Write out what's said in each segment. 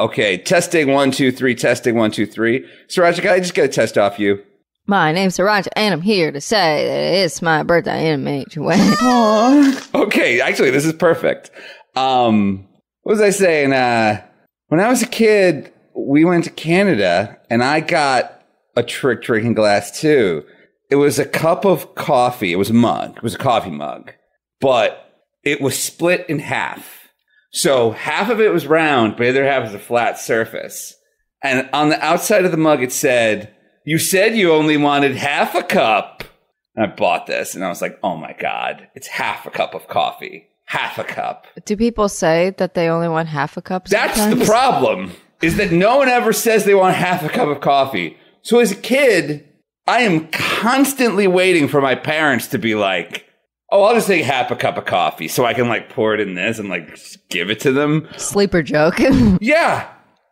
Okay, testing 1, 2, 3. Testing 1, 2, 3. Sirancha, I just got to test off you. My name's Sirancha, and I'm here to say that it's my birthday in a major way. Okay, actually, this is perfect. What was I saying? When I was a kid, we went to Canada, and I got a trick drinking glass too. It was a cup of coffee. It was a mug. It was a coffee mug, but it was split in half. So half of it was round, but the other half was a flat surface. And on the outside of the mug, it said, "You said you only wanted half a cup." And I bought this, and I was like, "Oh my god, it's half a cup of coffee, half a cup." Do people say that they only want half a cup? Sometimes? That's the problem: is that no one ever says they want half a cup of coffee. So as a kid, I am constantly waiting for my parents to be like, "Oh, I'll just take half a cup of coffee so I can, like, pour it in this and, like, give it to them." Sleeper joke. Yeah.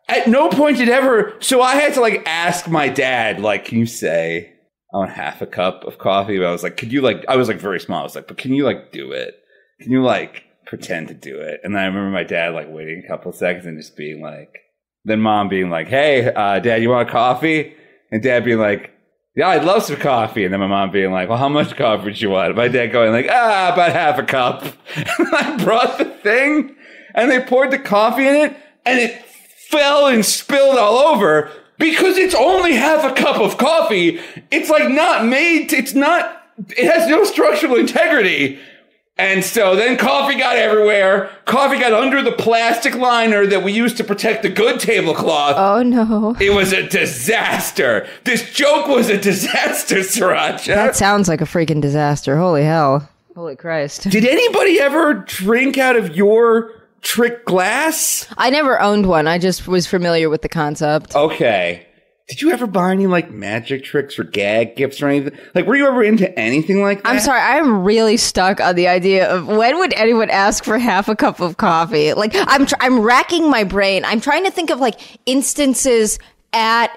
At no point did ever... So I had to, like, ask my dad, like, "Can you say I want half a cup of coffee?" But I was like, "Could you, like..." I was, like, very small. I was like, "But can you, like, do it? Can you, like, pretend to do it?" And I remember my dad, like, waiting a couple of seconds and just being like... Then mom being like, "Hey, dad, you want a coffee?" And dad being like... "Yeah, I'd love some coffee." And then my mom being like, "Well, how much coffee do you want?" My dad going like, "About half a cup." And I brought the thing and they poured the coffee in it and it fell and spilled all over because it's only half a cup of coffee. It's like not made. It's not, it has no structural integrity. And so then coffee got everywhere. Coffee got under the plastic liner that we used to protect the good tablecloth. Oh, no. It was a disaster. This joke was a disaster, Sirancha. That sounds like a freaking disaster. Holy hell. Holy Christ. Did anybody ever drink out of your trick glass? I never owned one. I just was familiar with the concept. Okay. Did you ever buy any, like, magic tricks or gag gifts or anything? Like, were you ever into anything like that? I'm sorry. I'm really stuck on the idea of when would anyone ask for half a cup of coffee? Like, I'm racking my brain. I'm trying to think of, like, instances at...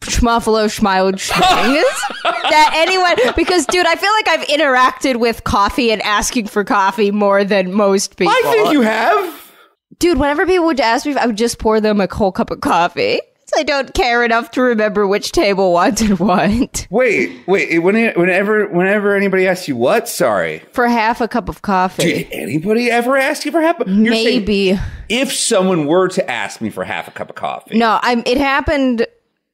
Schmuffalo Schmild that anyone, because dude, I feel like I've interacted with coffee and asking for coffee more than most people. I think you have. Dude, whenever people would ask me, I would just pour them a whole cup of coffee. I don't care enough to remember which table wanted what. Wait. Whenever anybody asks you what, sorry. For half a cup of coffee. Did anybody ever ask you for half? Maybe. If someone were to ask me for half a cup of coffee. No, it happened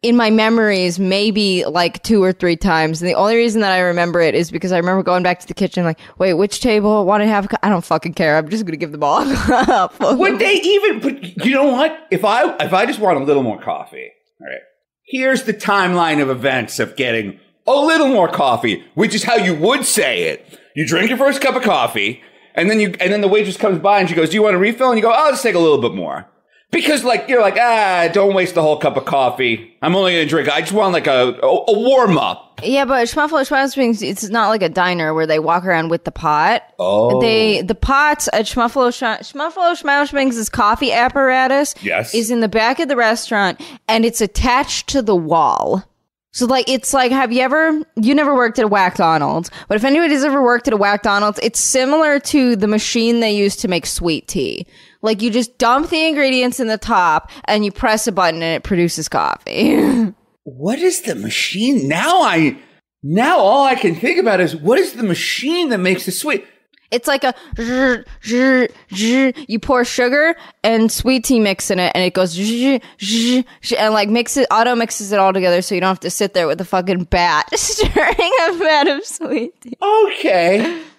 in my memories maybe like 2 or 3 times. And the only reason that I remember it is because I remember going back to the kitchen like, "Wait, which table wanted half a cup?" I don't fucking care. I'm just going to give them all up. Would they even... But you know what? If I just want a little more coffee, all right, here's the timeline of events of getting a little more coffee, which is how you would say it. You drink your first cup of coffee, and then the waitress comes by and she goes, "Do you want a refill?" And you go, "I'll just take a little bit more." Because, like, you're like, don't waste the whole cup of coffee. I'm only going to drink. I just want, like, a warm-up. Yeah, but Schmuffalo Springs, it's not like a diner where they walk around with the pot. Oh. The pots at Schmuffalo Springs' coffee apparatus is in the back of the restaurant, and it's attached to the wall. So, like, it's like, you never worked at a Whack-Donald's, but if anybody's ever worked at a Whack-Donald's, it's similar to the machine they use to make sweet tea. Like, you just dump the ingredients in the top, and you press a button, and it produces coffee. What is the machine? Now all I can think about is, what is the machine that makes the sweet? It's like a zh, zh, zh. You pour sugar and sweet tea mix in it, and it goes zh, zh, zh, and like auto mixes it all together, so you don't have to sit there with a fucking bat stirring a vat of sweet tea.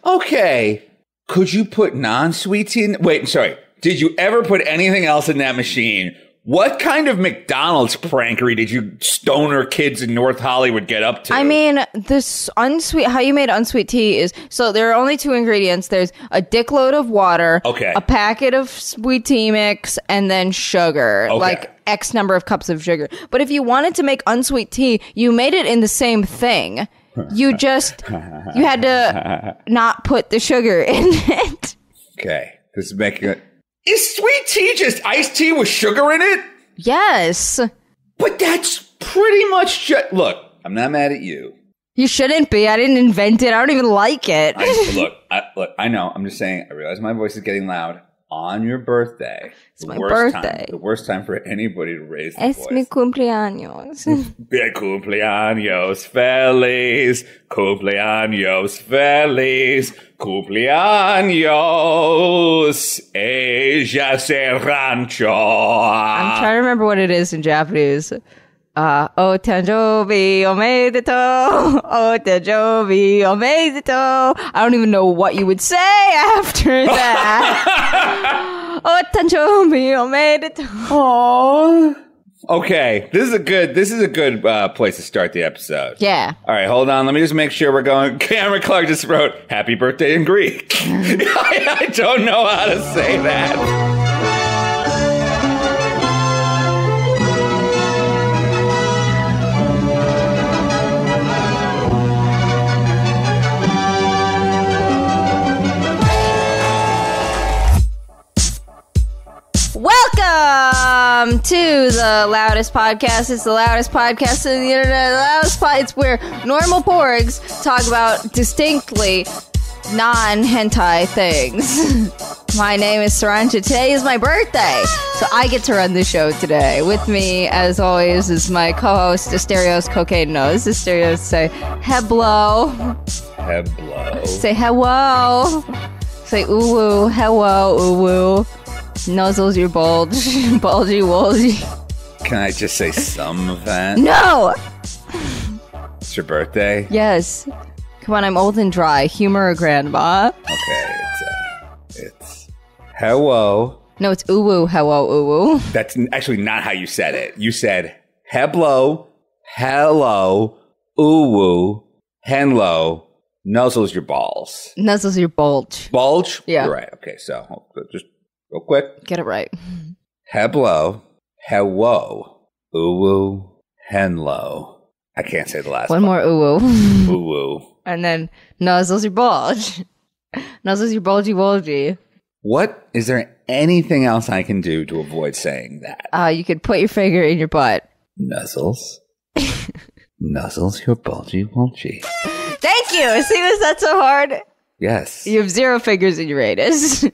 Okay. Could you put non-sweet tea in? Wait, sorry. Did you ever put anything else in that machine? What kind of McDonald's prankery did you stoner kids in North Hollywood get up to? I mean, how you made unsweet tea is, so there are only 2 ingredients. There's a dickload of water, a packet of sweet tea mix, and then sugar, like X number of cups of sugar. But if you wanted to make unsweet tea, you made it in the same thing. You had to not put the sugar in it. Okay, this is making it. Is sweet tea just iced tea with sugar in it? Yes. But that's pretty much just... Look, I'm not mad at you. You shouldn't be. I didn't invent it. I don't even like it. I know. I'm just saying, I realize my voice is getting loud. on your birthday. It's my birthday. The worst time for anybody to raise their voice. Es mi cumpleaños. Cumpleaños feliz. Cumpleaños feliz. Cumpleaños ella Sirancha. I'm trying to remember what it is in Japanese. O Tanjobi Omedetou. O Tanjobi Omedetou. I don't even know what you would say after that. O Tanjobi Omedetou. Aww. Okay, this is a good place to start the episode. Yeah. All right, hold on. Let me just make sure we're going. Cameron Clark just wrote, "Happy birthday" in Greek. I don't know how to say that. Welcome to the loudest podcast. It's the loudest podcast on the internet. The loudest it's where normal porgs talk about distinctly non-hentai things. My name is Sirancha. Today is my birthday, so I get to run the show today. With me, as always, is my co-host, Asterios Cocaine Nose. Asterios, say heblo. Heblo. Say hello. Say uwu. Hello, uwu. Nuzzles your bulge, bulgy wolgy. Can I just say some of that? No! It's your birthday? Yes. Come on, I'm old and dry. Humor a grandma. Okay, it's hello. No, it's uwu, hello, uwu. That's actually not how you said it. You said heblo, hello, uwu, henlo. Nuzzles your balls. Nuzzles your bulge. Bulge? Yeah. You're right. Okay, so just real quick. Get it right. Heblo, hello, uwu, henlo. I can't say the last one. One more uwu. Uwu. And then nuzzles your bulge. Nuzzles your bulgy wolgy. What? Is there anything else I can do to avoid saying that? You could put your finger in your butt. Nuzzles. Nuzzles your bulgy wolgy. Thank you. See, was that so hard? Yes. You have zero fingers in your anus.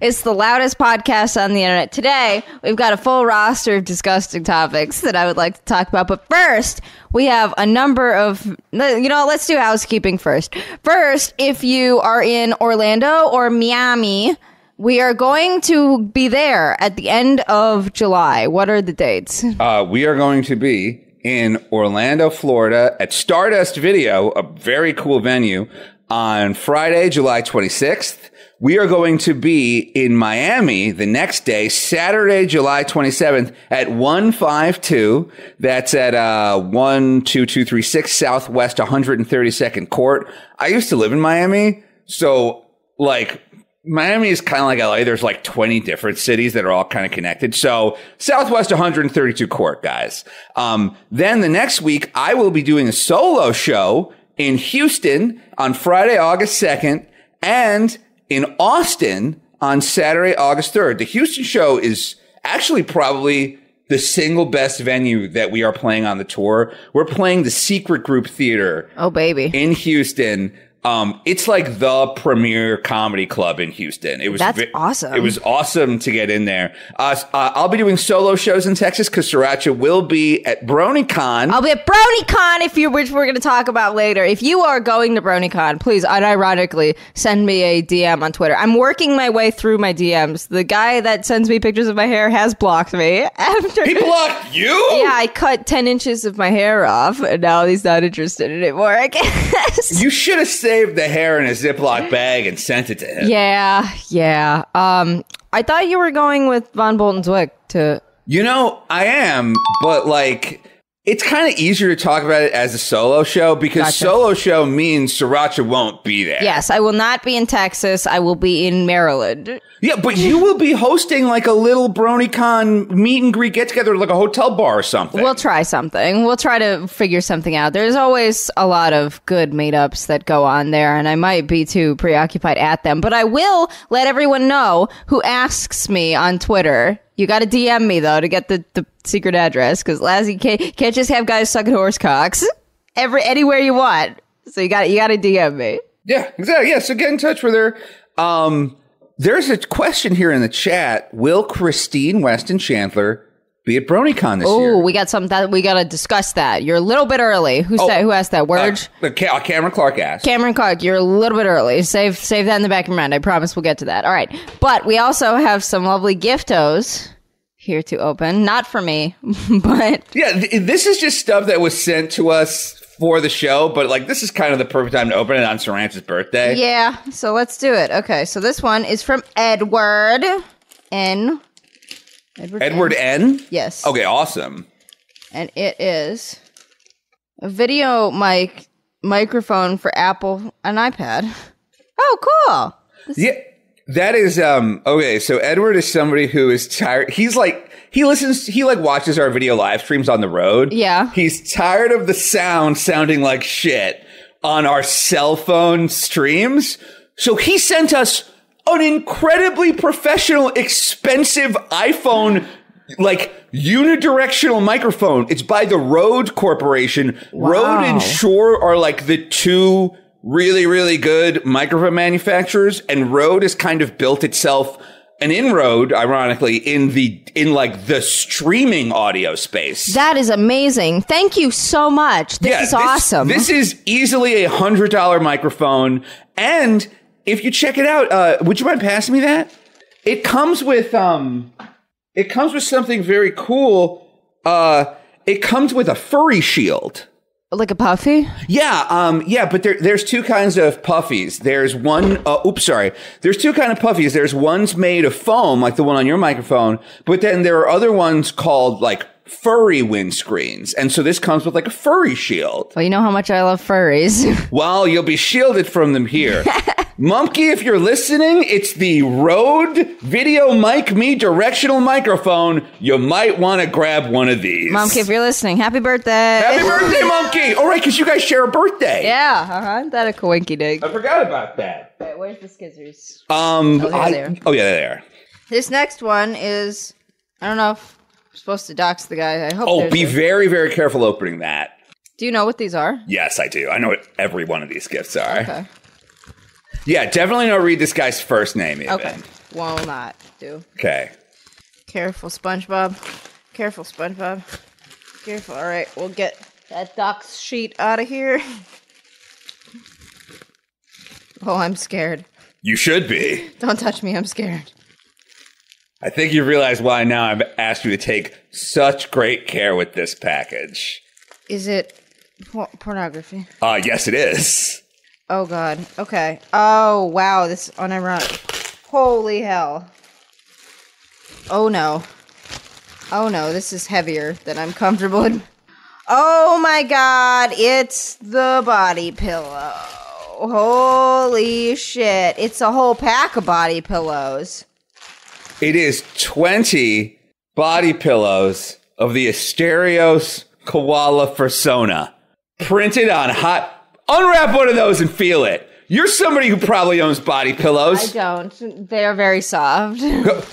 It's the loudest podcast on the internet. Today, we've got a full roster of disgusting topics that I would like to talk about. But first, we have a number of, let's do housekeeping first. First, if you are in Orlando or Miami, we are going to be there at the end of July. What are the dates? We are going to be in Orlando, Florida at Stardust Video, a very cool venue, on Friday, July 26th. We are going to be in Miami the next day, Saturday, July 27th at 152. That's at 12236 Southwest 132nd Court. I used to live in Miami. So, like, Miami is kind of like LA. There's like 20 different cities that are all kind of connected. So, Southwest 132 Court, guys. Then the next week, I will be doing a solo show in Houston on Friday, August 2nd. And in Austin on Saturday, August 3rd. The Houston show is actually probably the single best venue that we are playing on the tour. We're playing the Secret Group Theater. Oh, baby. In Houston. It's like the premier comedy club in Houston. That's awesome. It was awesome to get in there. I'll be doing solo shows in Texas because Sriracha will be at BronyCon. I'll be at BronyCon, which we're going to talk about later. If you are going to BronyCon, please unironically send me a DM on Twitter. I'm working my way through my DMs. The guy that sends me pictures of my hair has blocked me. He blocked you? Yeah, I cut 10 inches of my hair off, and now he's not interested in it more, I guess. You should have saved the hair in a Ziploc bag and sent it to him. Yeah. I thought you were going with Von Bolton Zwick to... I am, but like... It's kind of easier to talk about it as a solo show because solo show means Sriracha won't be there. Yes, I will not be in Texas. I will be in Maryland. Yeah, but you will be hosting like a little BronyCon meet and greet get together, like a hotel bar or something. We'll try something. We'll try to figure something out. There's always a lot of good meetups that go on there, and I might be too preoccupied at them. But I will let everyone know who asks me on Twitter. You got to DM me, though, to get the secret address, because Lazzy can't just have guys sucking horse cocks anywhere you want. So you got to DM me. Yeah, exactly. Yeah, so get in touch with her. There's a question here in the chat. Will Christine Weston Chandler be at BronyCon this year? Oh, we got something that we got to discuss that. You're a little bit early. Who asked that word? Cameron Clark asked. Cameron Clark, you're a little bit early. Save that in the back of your mind. I promise we'll get to that. All right. But we also have some lovely giftos here to open. Not for me, but... Yeah, this is just stuff that was sent to us for the show, but like this is kind of the perfect time to open it on Sirancha's birthday. Yeah, so let's do it. Okay, so this one is from Edward N. Edward N? Yes. Okay, awesome. And it is a video microphone for Apple and iPad. Oh, cool. That is, okay, so Edward is somebody who is tired. He's like, he watches our video live streams on the road. Yeah. He's tired of the sounding like shit on our cell phone streams. So he sent us an incredibly professional, expensive iPhone, like unidirectional microphone. It's by the Rode Corporation. Wow. Rode and Shure are like the two really, really good microphone manufacturers, and Rode has kind of built itself an inroad, ironically, in the streaming audio space. That is amazing. Thank you so much. This is awesome. This is easily $100 microphone, and if you check it out, would you mind passing me that? It comes with something very cool. It comes with a furry shield. Like a puffy? Yeah, but there's two kinds of puffies. There's one, There's two kinds of puffies. There's ones made of foam, like the one on your microphone, but then there are other ones called, like, furry windscreens. And so this comes with, like, a furry shield. Well, you know how much I love furries. Well, you'll be shielded from them here. Mumpke, if you're listening, it's the Rode Video Mic Me Directional Microphone. You might want to grab one of these. Mumpke, if you're listening, happy birthday. Happy birthday, Mumpke. All right, because you guys share a birthday. Yeah, uh-huh. That a coinky dig. I forgot about that. Wait, where's the skizzers? They are. This next one is, I don't know if I'm supposed to dox the guy. I hope. Oh, be very, very careful opening that. Do you know what these are? Yes, I do. I know what every one of these gifts are. Okay. Yeah, definitely don't read this guy's first name even. Okay, will not do. Okay. Careful, SpongeBob. Careful, SpongeBob. Careful. All right, we'll get that dox sheet out of here. Oh, I'm scared. You should be. Don't touch me. I'm scared. I think you realize why now I've asked you to take such great care with this package. Is it pornography? Yes, it is. Oh, God. Okay. Oh, wow. This is unironic. Holy hell. Oh, no. Oh, no. This is heavier than I'm comfortable in. Oh, my God. It's the body pillow. Holy shit. It's a whole pack of body pillows. It is 20 body pillows of the Asterios koala persona. Printed on hot... Unwrap one of those and feel it. You're somebody who probably owns body pillows. I don't. They are very soft.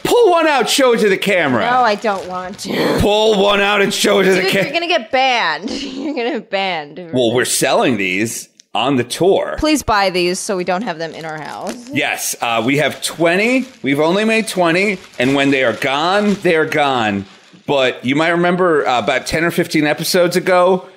Pull one out, show it to the camera. No, I don't want to. Pull one out and show it to the camera. You're going to get banned. You're going to get banned. Well, we're selling these on the tour. Please buy these so we don't have them in our house. Yes. We have 20. We've only made 20. And when they are gone, they are gone. But you might remember about 10 or 15 episodes ago,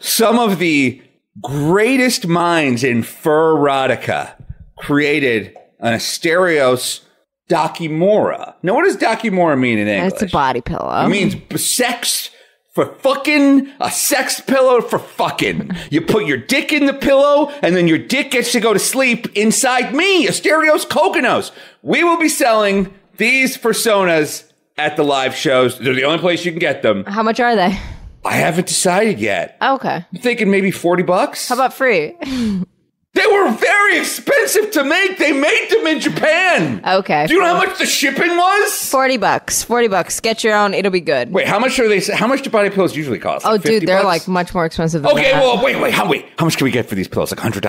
some of the... greatest minds in fur-rotica created an Asterios Dokimora. Now, what does Dokimora mean in English? It's a body pillow. It means sex for fucking, a sex pillow for fucking. You put your dick in the pillow, and then your dick gets to go to sleep inside me, Asterios Kokonos. We will be selling these personas at the live shows. They're the only place you can get them. How much are they? I haven't decided yet. Okay. I'm thinking maybe $40. How about free? They were very expensive to make. They made them in Japan. Okay. Do you know how much the shipping was? $40. $40. Get your own. It'll be good. Wait, how much are they? How much do body pillows usually cost? Like, oh, dude, they're like much more expensive than that. Okay, well, wait. How much can we get for these pillows? Like $100?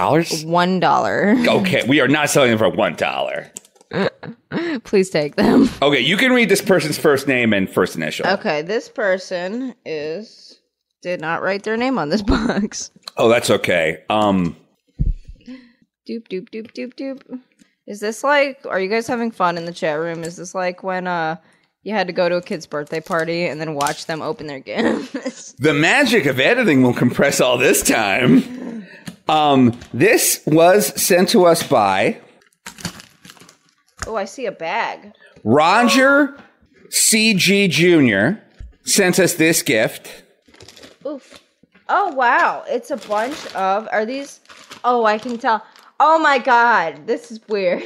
$1. Okay, we are not selling them for $1. Please take them. Okay, you can read this person's first name and first initial. Okay, this person did not write their name on this box. Oh, that's okay. Doop doop doop doop doop. Is this like, are you guys having fun in the chat room? Is this like when you had to go to a kid's birthday party and then watch them open their gifts? The magic of editing will compress all this time. This was sent to us by... Oh, I see a bag. Roger CG Jr. sent us this gift. Oof. Oh, wow. It's a bunch of... Are these... Oh, I can tell. Oh, my God. This is weird.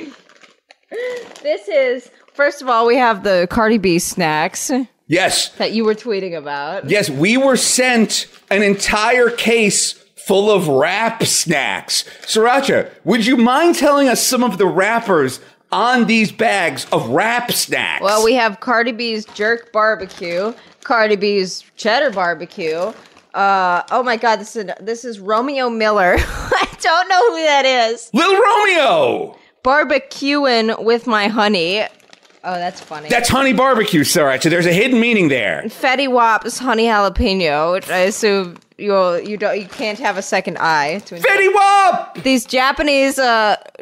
This is... First of all, we have the Cardi B snacks. Yes. That you were tweeting about. Yes, we were sent an entire case full of rap snacks. Sirancha, would you mind telling us some of the rappers on these bags of rap snacks? Well, we have Cardi B's jerk barbecue, Cardi B's cheddar barbecue. Oh my God, this is Romeo Miller. I don't know who that is. Lil Romeo. Barbecuing with my honey. Oh, that's funny. That's honey barbecue, sorry. So there's a hidden meaning there. Fetty Wap's honey jalapeno, which I assume you can't have a second eye to enjoy. Fetty Wap! These Japanese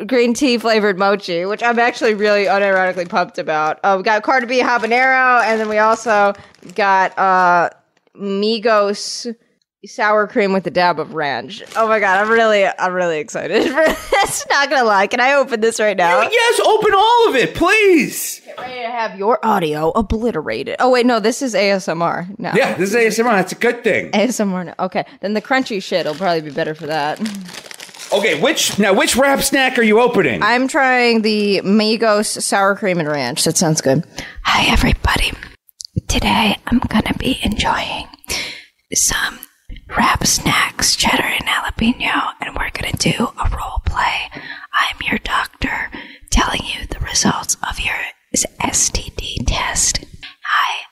green tea flavored mochi, which I'm actually really unironically pumped about. We got Cardi B habanero, and then we also got Migos sour cream with a dab of ranch. Oh my God, I'm really excited for this. Not gonna lie, can I open this right now? Yes, open all of it, please. Get ready to have your audio obliterated. Oh wait, no, this is ASMR. No. Yeah, this is ASMR. That's a good thing. ASMR. No. Okay, then the crunchy shit will probably be better for that. Okay, which wrap snack are you opening? I'm trying the Migos sour cream and ranch. That sounds good. Hi everybody. Today I'm gonna be enjoying some wrap snacks, cheddar and jalapeno, and we're gonna do a role play. I'm your doctor telling you the results of your STD test. Hi,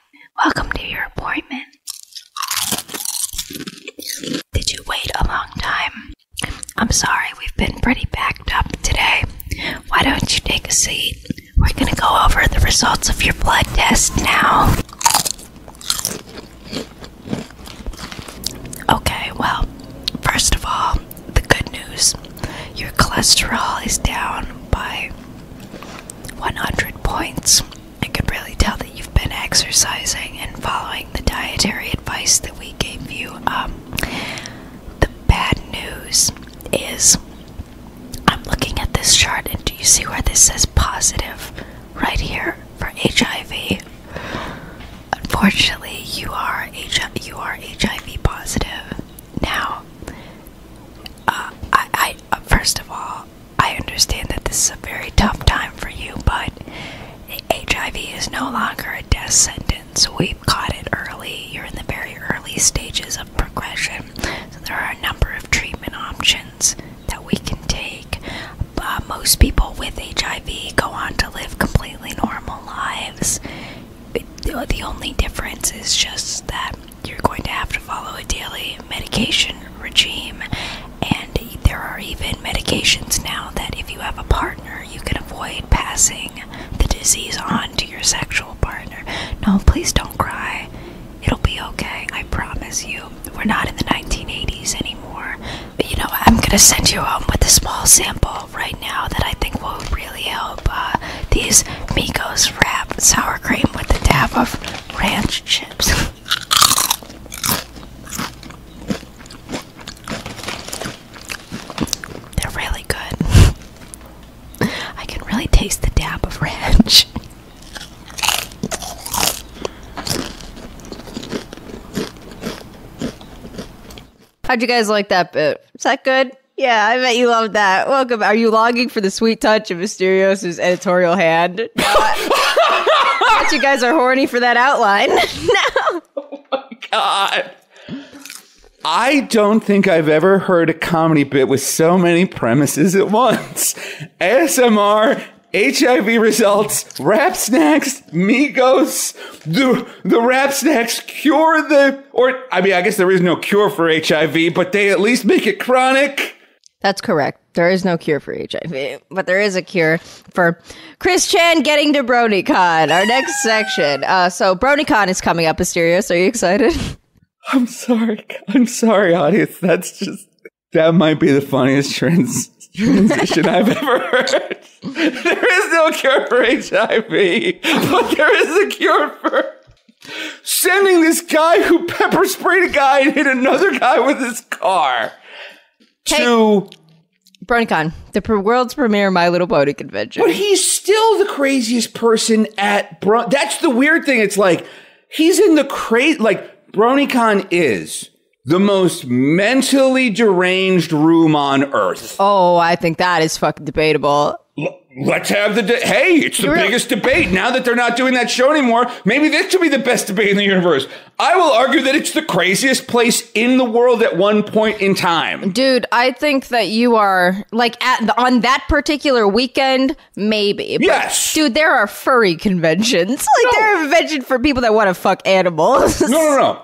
welcome to your appointment. Did you wait a long time? I'm sorry, we've been pretty backed up today. Why don't you take a seat? We're gonna go over the results of your blood test now. Okay, well, first of all, the good news. Your cholesterol is down by 100 points. I could really tell that you've been exercising and following the dietary advice that we gave you. The bad news is, I'm looking at this chart, and do you see where this says positive? Right here, for HIV. Unfortunately, you are HIV positive. Now, I first of all, I understand that this is a very tough time for you, but HIV is no longer a death sentence. We've caught it early. You're in the very early stages of progression, so there are a number of treatment options that we can take. Most people with HIV go on to live completely normal lives. The only difference is just that you're going to have to follow a daily medication regime, and there are even medications now that if you have a partner, you can avoid passing the disease on to your sexual partner. No, please don't cry. It'll be okay, I promise you. We're not in the 1980s anymore. But you know what? I'm going to send you home with a small sample right now that I think will really help. These Migos wrap sour cream with a dab of ranch chips. They're really good. I can really taste the dab of ranch. How'd you guys like that bit? Is that good? Yeah, I bet you loved that. Welcome. Are you longing for the sweet touch of Asterios' editorial hand? No, I bet you guys are horny for that outline. No. Oh my God. I don't think I've ever heard a comedy bit with so many premises at once. ASMR, HIV results, rap snacks, Migos, the rap snacks cure the, or, I mean, I guess there is no cure for HIV, but they at least make it chronic. That's correct. There is no cure for HIV, but there is a cure for Chris Chan getting to BronyCon, our next section. So BronyCon is coming up, Asterios. Are you excited? I'm sorry, audience. That might be the funniest trans transition I've ever heard. There is no cure for HIV, but there is a cure for sending this guy who pepper sprayed a guy and hit another guy with his car to BronyCon, the world's premiere My Little Pony convention. But he's still the craziest person at Brony. That's the weird thing. It's like he's in the crazy. Like BronyCon is the most mentally deranged room on earth. Oh, I think that is fucking debatable. Let's have the hey, it's the biggest debate. Now that they're not doing that show anymore, maybe this should be the best debate in the universe. I will argue that it's the craziest place in the world at one point in time. Dude, I think that you are, like, on that particular weekend, maybe. Yes. But, dude, there are furry conventions. Like, no. There are conventions for people that want to fuck animals. No.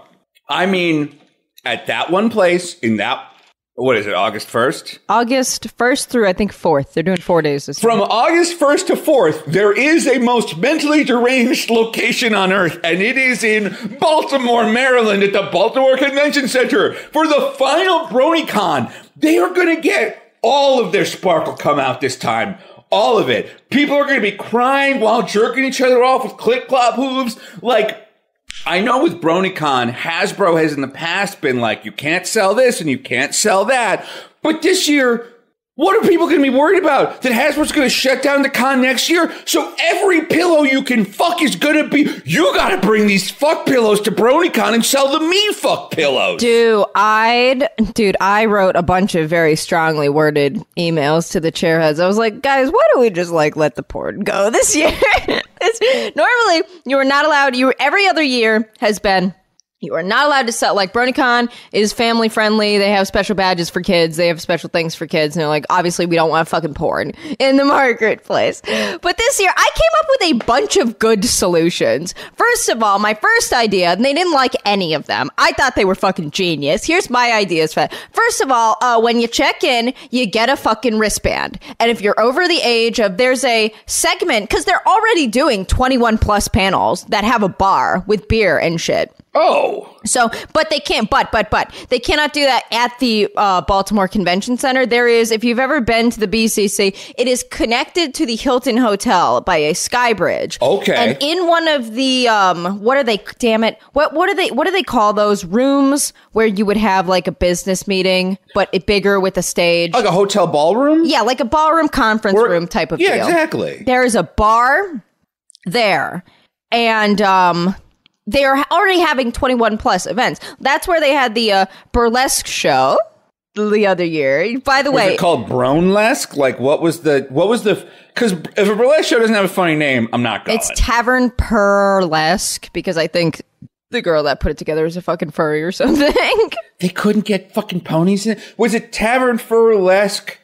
I mean, at that one place, in that... What is it, August 1st? August 1st through, I think, 4th. They're doing 4 days this From August 1st to 4th, there is a most mentally deranged location on Earth, and it is in Baltimore, Maryland, at the Baltimore Convention Center for the final BronyCon. They are going to get all of their sparkle come out this time. All of it. People are going to be crying while jerking each other off with clip-clop hooves, like... I know with BronyCon, Hasbro has in the past been like, you can't sell this and you can't sell that. But this year, what are people going to be worried about? That Hasbro's going to shut down the con next year? So every pillow you can fuck is going to be, you got to bring these fuck pillows to BronyCon and sell the me fuck pillows. Dude, I wrote a bunch of very strongly worded emails to the chairheads. I was like, guys, why don't we just like let the porn go this year? Normally, you are not allowed. Every other year has been, you are not allowed to sell. Like BronyCon is family friendly. They have special badges for kids. They have special things for kids. And they're like, obviously, we don't want fucking porn in the marketplace. But this year, I came up with a bunch of good solutions. First of all, my first idea, and they didn't like any of them. I thought they were fucking genius. Here's my ideas. First of all, when you check in, you get a fucking wristband. And if you're over the age of, there's a segment, because they're already doing 21 plus panels that have a bar with beer and shit. Oh, so but they can't. But they cannot do that at the Baltimore Convention Center. There is, if you've ever been to the BCC, it is connected to the Hilton Hotel by a sky bridge. Okay. And in one of the what are they? Damn it! What do they call those rooms where you would have like a business meeting but it bigger with a stage? Like a hotel ballroom? Yeah, like a ballroom conference room type of deal. Yeah, exactly. There is a bar there, and they are already having 21 plus events. That's where they had the burlesque show the other year. By the way, was it called Bronlesque? Like, what was the? Because if a burlesque show doesn't have a funny name, I'm not going. It's Tavern Purlesque, because I think the girl that put it together was a fucking furry or something. They couldn't get fucking ponies in. Was it Tavern Purlesque?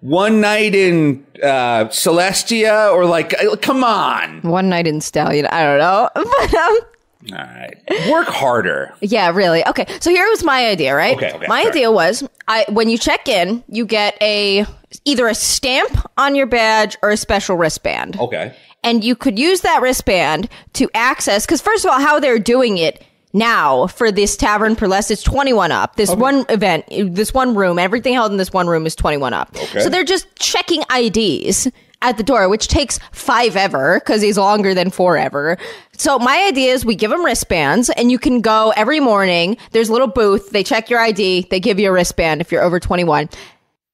One night in Celestia, or like, come on. One night in Stallion. I don't know. But, all right. Work harder. Yeah, really. Okay. So here was my idea, right? Okay. My idea was when you check in, you get either a stamp on your badge or a special wristband. Okay. And you could use that wristband to access, because first of all, how they're doing it now for this Tavern Burlesque, it's 21 up. This one event, this one room, everything held in this one room is 21 up. Okay. So they're just checking IDs at the door, which takes forever because he's longer than forever. So my idea is we give them wristbands, and you can go every morning. There's a little booth. They check your ID. They give you a wristband if you're over 21.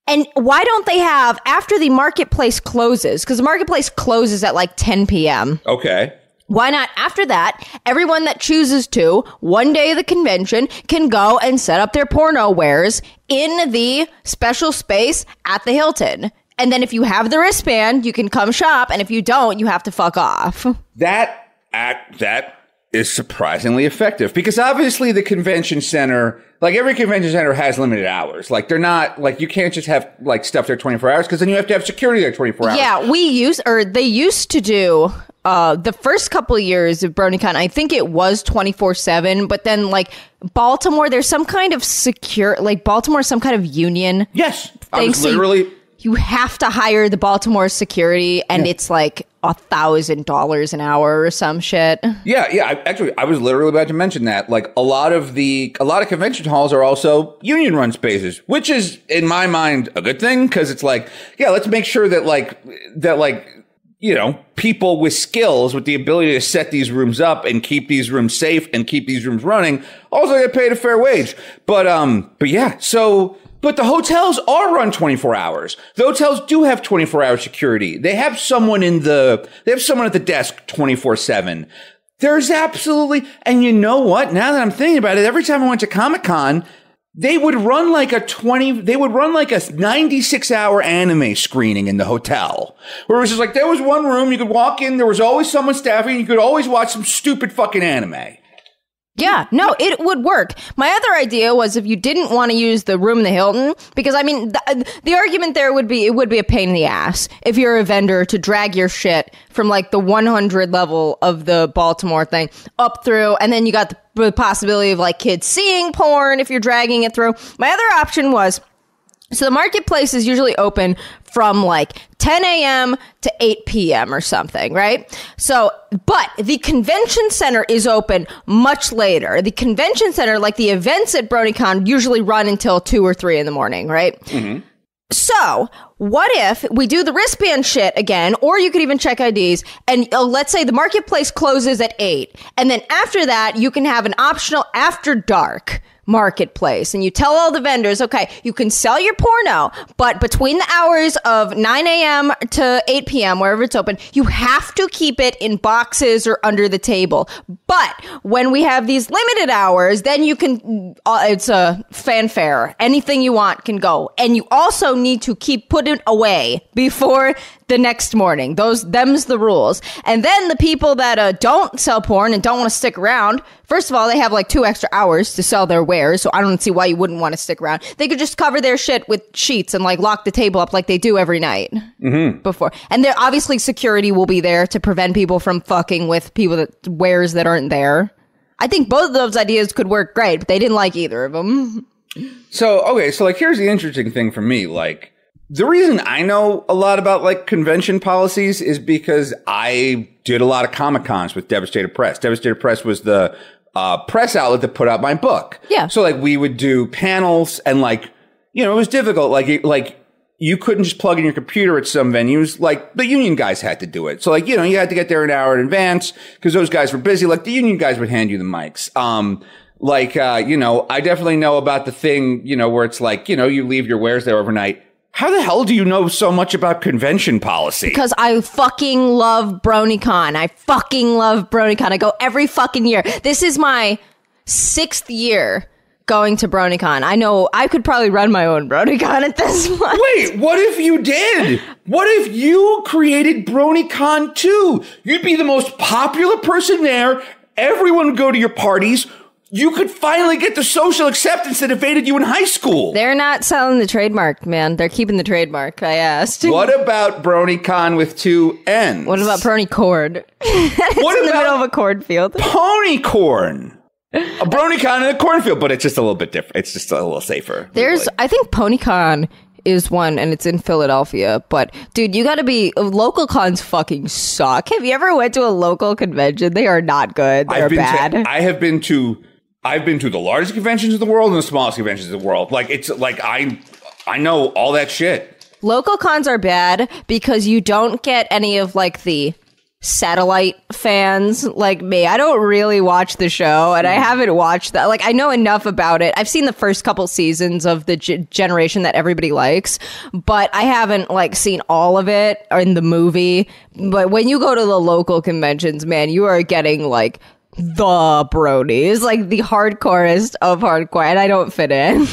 And why don't they have, after the marketplace closes, because the marketplace closes at like 10 p.m. Okay. Why not? After that, everyone that chooses to, one day of the convention, can go and set up their porno wares in the special space at the Hilton. And then if you have the wristband, you can come shop. And if you don't, you have to fuck off. That is surprisingly effective, because obviously the convention center, like every convention center has limited hours. Like they're not like, you can't just have like stuff there 24 hours because then you have to have security there 24 hours. Yeah, they used to do the first couple of years of BronyCon, I think it was 24/7, but then like Baltimore, there's some kind of some kind of union. Yes. I was literally. You have to hire the Baltimore security, and it's like $1,000 an hour or some shit. Yeah. I was literally about to mention that. Like a lot of convention halls are also union run spaces, which is in my mind a good thing because it's like, yeah, let's make sure that people with skills, with the ability to set these rooms up and keep these rooms safe and keep these rooms running, also get paid a fair wage. But yeah, so. But the hotels are run 24 hours. The hotels do have 24-hour security. They have someone at the desk 24/7. There's absolutely, and you know what? Now that I'm thinking about it, every time I went to Comic-Con, they would run like a 96-hour anime screening in the hotel. Where it was just like, there was one room, you could walk in, there was always someone staffing, you could always watch some stupid fucking anime. Yeah, no, it would work. My other idea was if you didn't want to use the room in the Hilton, because I mean, the argument there would be, it would be a pain in the ass if you're a vendor to drag your shit from like the 100 level of the Baltimore thing up through, and then you got the possibility of like kids seeing porn if you're dragging it through. My other option was, so the marketplace is usually open from like 10 a.m. to 8 p.m. or something, right? So, but the convention center is open much later. The convention center, like the events at BronyCon, usually run until 2 or 3 in the morning, right? Mm-hmm. So, what if we do the wristband shit again, or you could even check IDs, and let's say the marketplace closes at 8, and then after that, you can have an optional after dark marketplace, and you tell all the vendors, okay, you can sell your porno, but between the hours of 9 a.m. to 8 p.m., wherever it's open, you have to keep it in boxes or under the table. But when we have these limited hours, then you can, it's a fanfare. Anything you want can go. And you also need to keep putting it away before the next morning. Them's the rules. And then the people that don't sell porn and don't want to stick around, first of all, they have like 2 extra hours to sell their wares, so I don't see why you wouldn't want to stick around. They could just cover their shit with sheets and like lock the table up like they do every night before. And there obviously security will be there to prevent people from fucking with people that wares that aren't there. I think both of those ideas could work great, but they didn't like either of them. So okay, so like here's the interesting thing for me, like. The reason I know a lot about like convention policies is because I did a lot of Comic-Cons with Devastated Press. Devastated Press was the press outlet that put out my book. Yeah. So like we would do panels and like, you know, it was difficult. Like you couldn't just plug in your computer at some venues. Like the union guys had to do it. So like, you know, you had to get there an hour in advance because those guys were busy. Like the union guys would hand you the mics. You know, I definitely know about the thing, you know, where it's like, you know, you leave your wares there overnight. How the hell do you know so much about convention policy? Because I fucking love BronyCon. I go every fucking year. This is my 6th year going to BronyCon. I know I could probably run my own BronyCon at this point. Wait, what if you did? What if you created BronyCon too? You'd be the most popular person there. Everyone would go to your parties. You could finally get the social acceptance that evaded you in high school. They're not selling the trademark, man. They're keeping the trademark, I asked. What about BronyCon with 2 N's? What about BronyCord? What in the middle of a cornfield? Ponycorn. A BronyCon in a cornfield, but it's just a little bit different. It's just a little safer. There's, really. I think PonyCon is one, and it's in Philadelphia. But dude, you gotta be, local cons fucking suck. Have you ever went to a local convention? They are not good. They're bad. I've been to the largest conventions in the world and the smallest conventions in the world. Like, it's like I know all that shit. Local cons are bad because you don't get any of like the satellite fans like me. I don't really watch the show, and I haven't watched that. Like, I know enough about it. I've seen the first couple seasons of the generation that everybody likes, but I haven't like seen all of it or in the movie. But when you go to the local conventions, man, you are getting like the bronies, like the hardcorest of hardcore, and I don't fit in.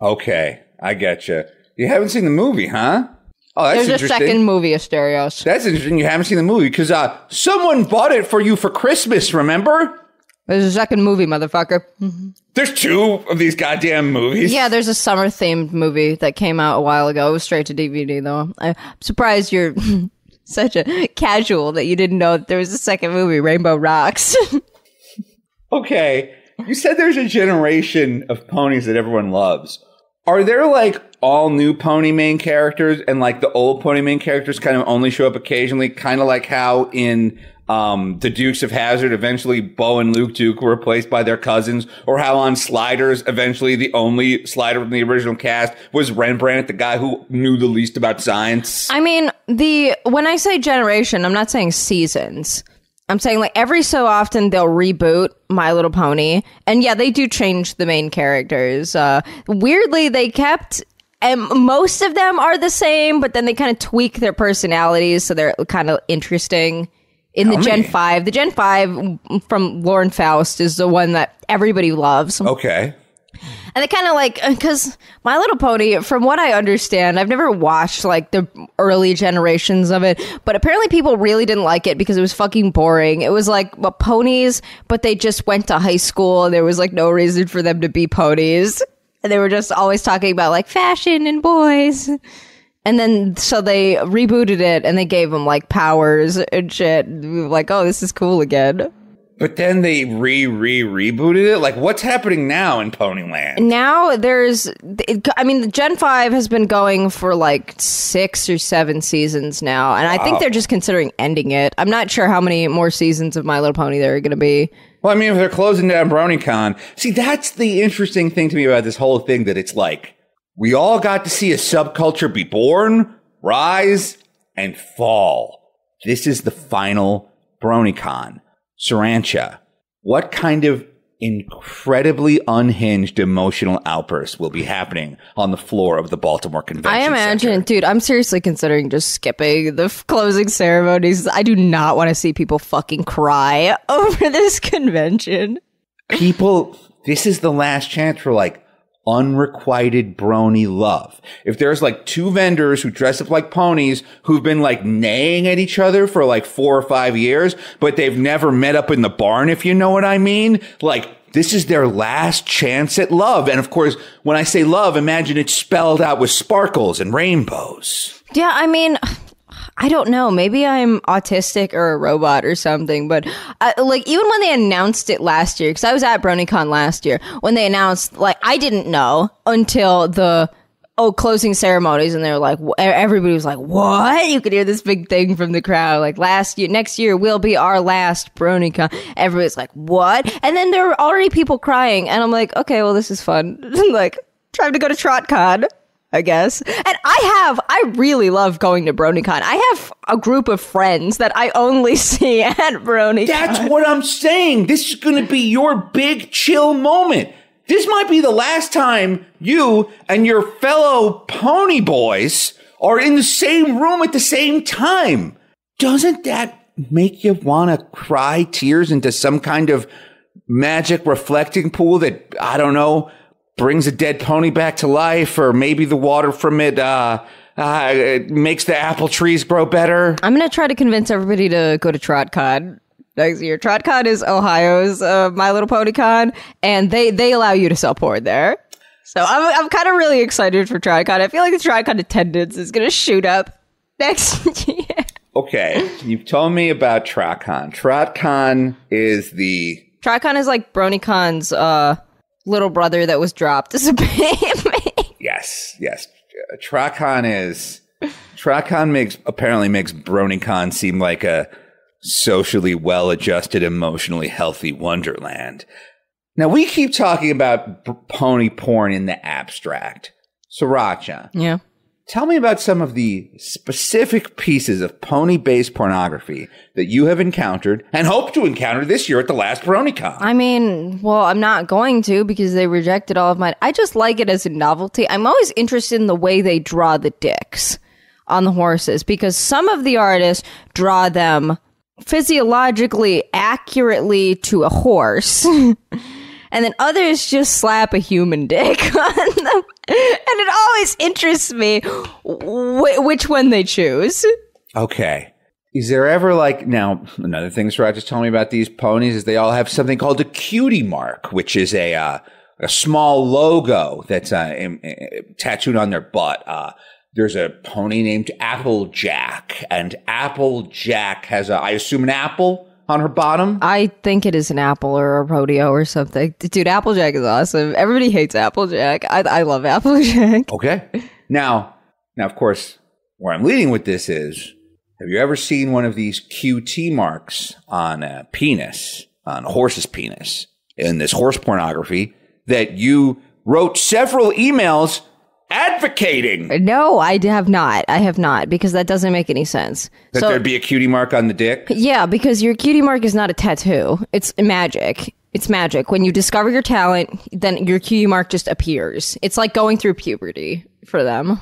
Okay, I getcha. You haven't seen the movie, huh? Oh, that's There's interesting. There's a second movie, Asterios. That's interesting. You haven't seen the movie because someone bought it for you for Christmas, remember? There's a second movie, motherfucker. There's 2 of these goddamn movies. Yeah, there's a summer-themed movie that came out a while ago. It was straight to DVD, though. I'm surprised you're such a casual that you didn't know that there was a second movie, Rainbow Rocks. Okay, you said there's a generation of ponies that everyone loves. Are there like all new pony main characters and like the old pony main characters kind of only show up occasionally, kind of like how in the Dukes of Hazzard eventually Bo and Luke Duke were replaced by their cousins, or how on Sliders eventually the only Slider from the original cast was Rembrandt, the guy who knew the least about science? I mean, when I say generation, I'm not saying seasons. I'm saying like every so often they'll reboot My Little Pony, and yeah, they do change the main characters. Weirdly, they kept, and most of them are the same, but then they kind of tweak their personalities so they're kind of interesting. In Gen 5, the Gen 5 from Lauren Faust is the one that everybody loves. Okay. And they kind of like, because My Little Pony, from what I understand, I've never watched like the early generations of it, but apparently people really didn't like it because it was fucking boring. It was like, well, ponies, but they just went to high school and there was like no reason for them to be ponies. And they were just always talking about like fashion and boys. And then, so they rebooted it, and they gave them, like, powers and shit. We were like, oh, this is cool again. But then they rebooted it? Like, what's happening now in Ponyland? Now there's... I mean, the Gen 5 has been going for, like, 6 or 7 seasons now. And I think they're just considering ending it. I'm not sure how many more seasons of My Little Pony there are going to be. Well, I mean, if they're closing down BronyCon... See, that's the interesting thing to me about this whole thing, that it's like... We all got to see a subculture be born, rise, and fall. This is the final BronyCon. Sirancha, what kind of incredibly unhinged emotional outbursts will be happening on the floor of the Baltimore Convention Center? I imagine, dude, I'm seriously considering just skipping the closing ceremonies. I do not want to see people fucking cry over this convention. People, this is the last chance for like, unrequited brony love. If there's like 2 vendors who dress up like ponies who've been like neighing at each other for like 4 or 5 years, but they've never met up in the barn, if you know what I mean, like this is their last chance at love. And of course, when I say love, imagine it's spelled out with sparkles and rainbows. Yeah, I mean... I don't know. Maybe I'm autistic or a robot or something. But like even when they announced it last year, because I was at BronyCon last year, when they announced, like I didn't know until the closing ceremonies, and they're like, everybody was like, "What?" You could hear this big thing from the crowd, like next year will be our last BronyCon. Everybody's like, "What?" And then there were already people crying, and I'm like, "Okay, well this is fun." Like trying to go to TrotCon. I guess. And I really love going to BronyCon. I have a group of friends that I only see at BronyCon. That's what I'm saying. This is going to be your big chill moment. This might be the last time you and your fellow pony boys are in the same room at the same time. Doesn't that make you want to cry tears into some kind of magic reflecting pool that, I don't know, brings a dead pony back to life, or maybe the water from it it makes the apple trees grow better? I'm going to try to convince everybody to go to TrotCon next year. TrotCon is Ohio's My Little Pony Con, and they allow you to sell porn there. So I'm kind of really excited for TrotCon. I feel like the TrotCon attendance is going to shoot up next year. Okay, you've told me about TrotCon. TrotCon is like BronyCon's... little brother that was dropped as a baby. Yes. TrotCon apparently makes BronyCon seem like a socially well-adjusted, emotionally healthy wonderland. Now, we keep talking about pony porn in the abstract. Sirancha. Yeah. Tell me about some of the specific pieces of pony-based pornography that you have encountered and hope to encounter this year at the last BronyCon. I mean, well, I'm not going to because they rejected all of mine. I just like it as a novelty. I'm always interested in the way they draw the dicks on the horses because some of the artists draw them physiologically accurately to a horse. And then others just slap a human dick on them. And it always interests me which one they choose. Okay. Is there ever like... Now, another thing Sirancha's told me about these ponies is they all have something called a cutie mark, which is a small logo that's tattooed on their butt. There's a pony named Applejack, and Applejack has, I assume, an apple on her bottom? I think it is an apple or a rodeo or something. Dude, Applejack is awesome. Everybody hates Applejack. I love Applejack. Okay. Now, of course, where I'm leading with this is, have you ever seen one of these QT marks on a penis, on a horse's penis, in this horse pornography that you wrote several emails advocating? No, I have not. I have not, because that doesn't make any sense. That so, there'd be a cutie mark on the dick? Yeah, because your cutie mark is not a tattoo. It's magic. It's magic. When you discover your talent, then your cutie mark just appears. It's like going through puberty for them.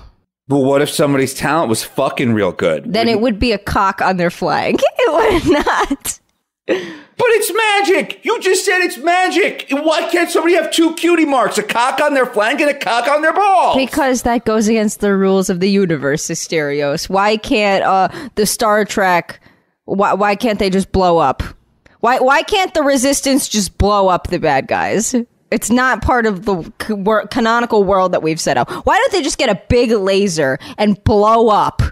But what if somebody's talent was fucking real good? Then it would be a cock on their flag. It would not. But it's magic. You just said it's magic. Why can't somebody have two cutie marks, a cock on their flank and a cock on their balls? Because that goes against the rules of the universe, Asterios. Why can't the Star Trek, why can't they just blow up? Why can't the Resistance just blow up the bad guys? It's not part of the canonical world that we've set up. Why don't they just get a big laser and blow up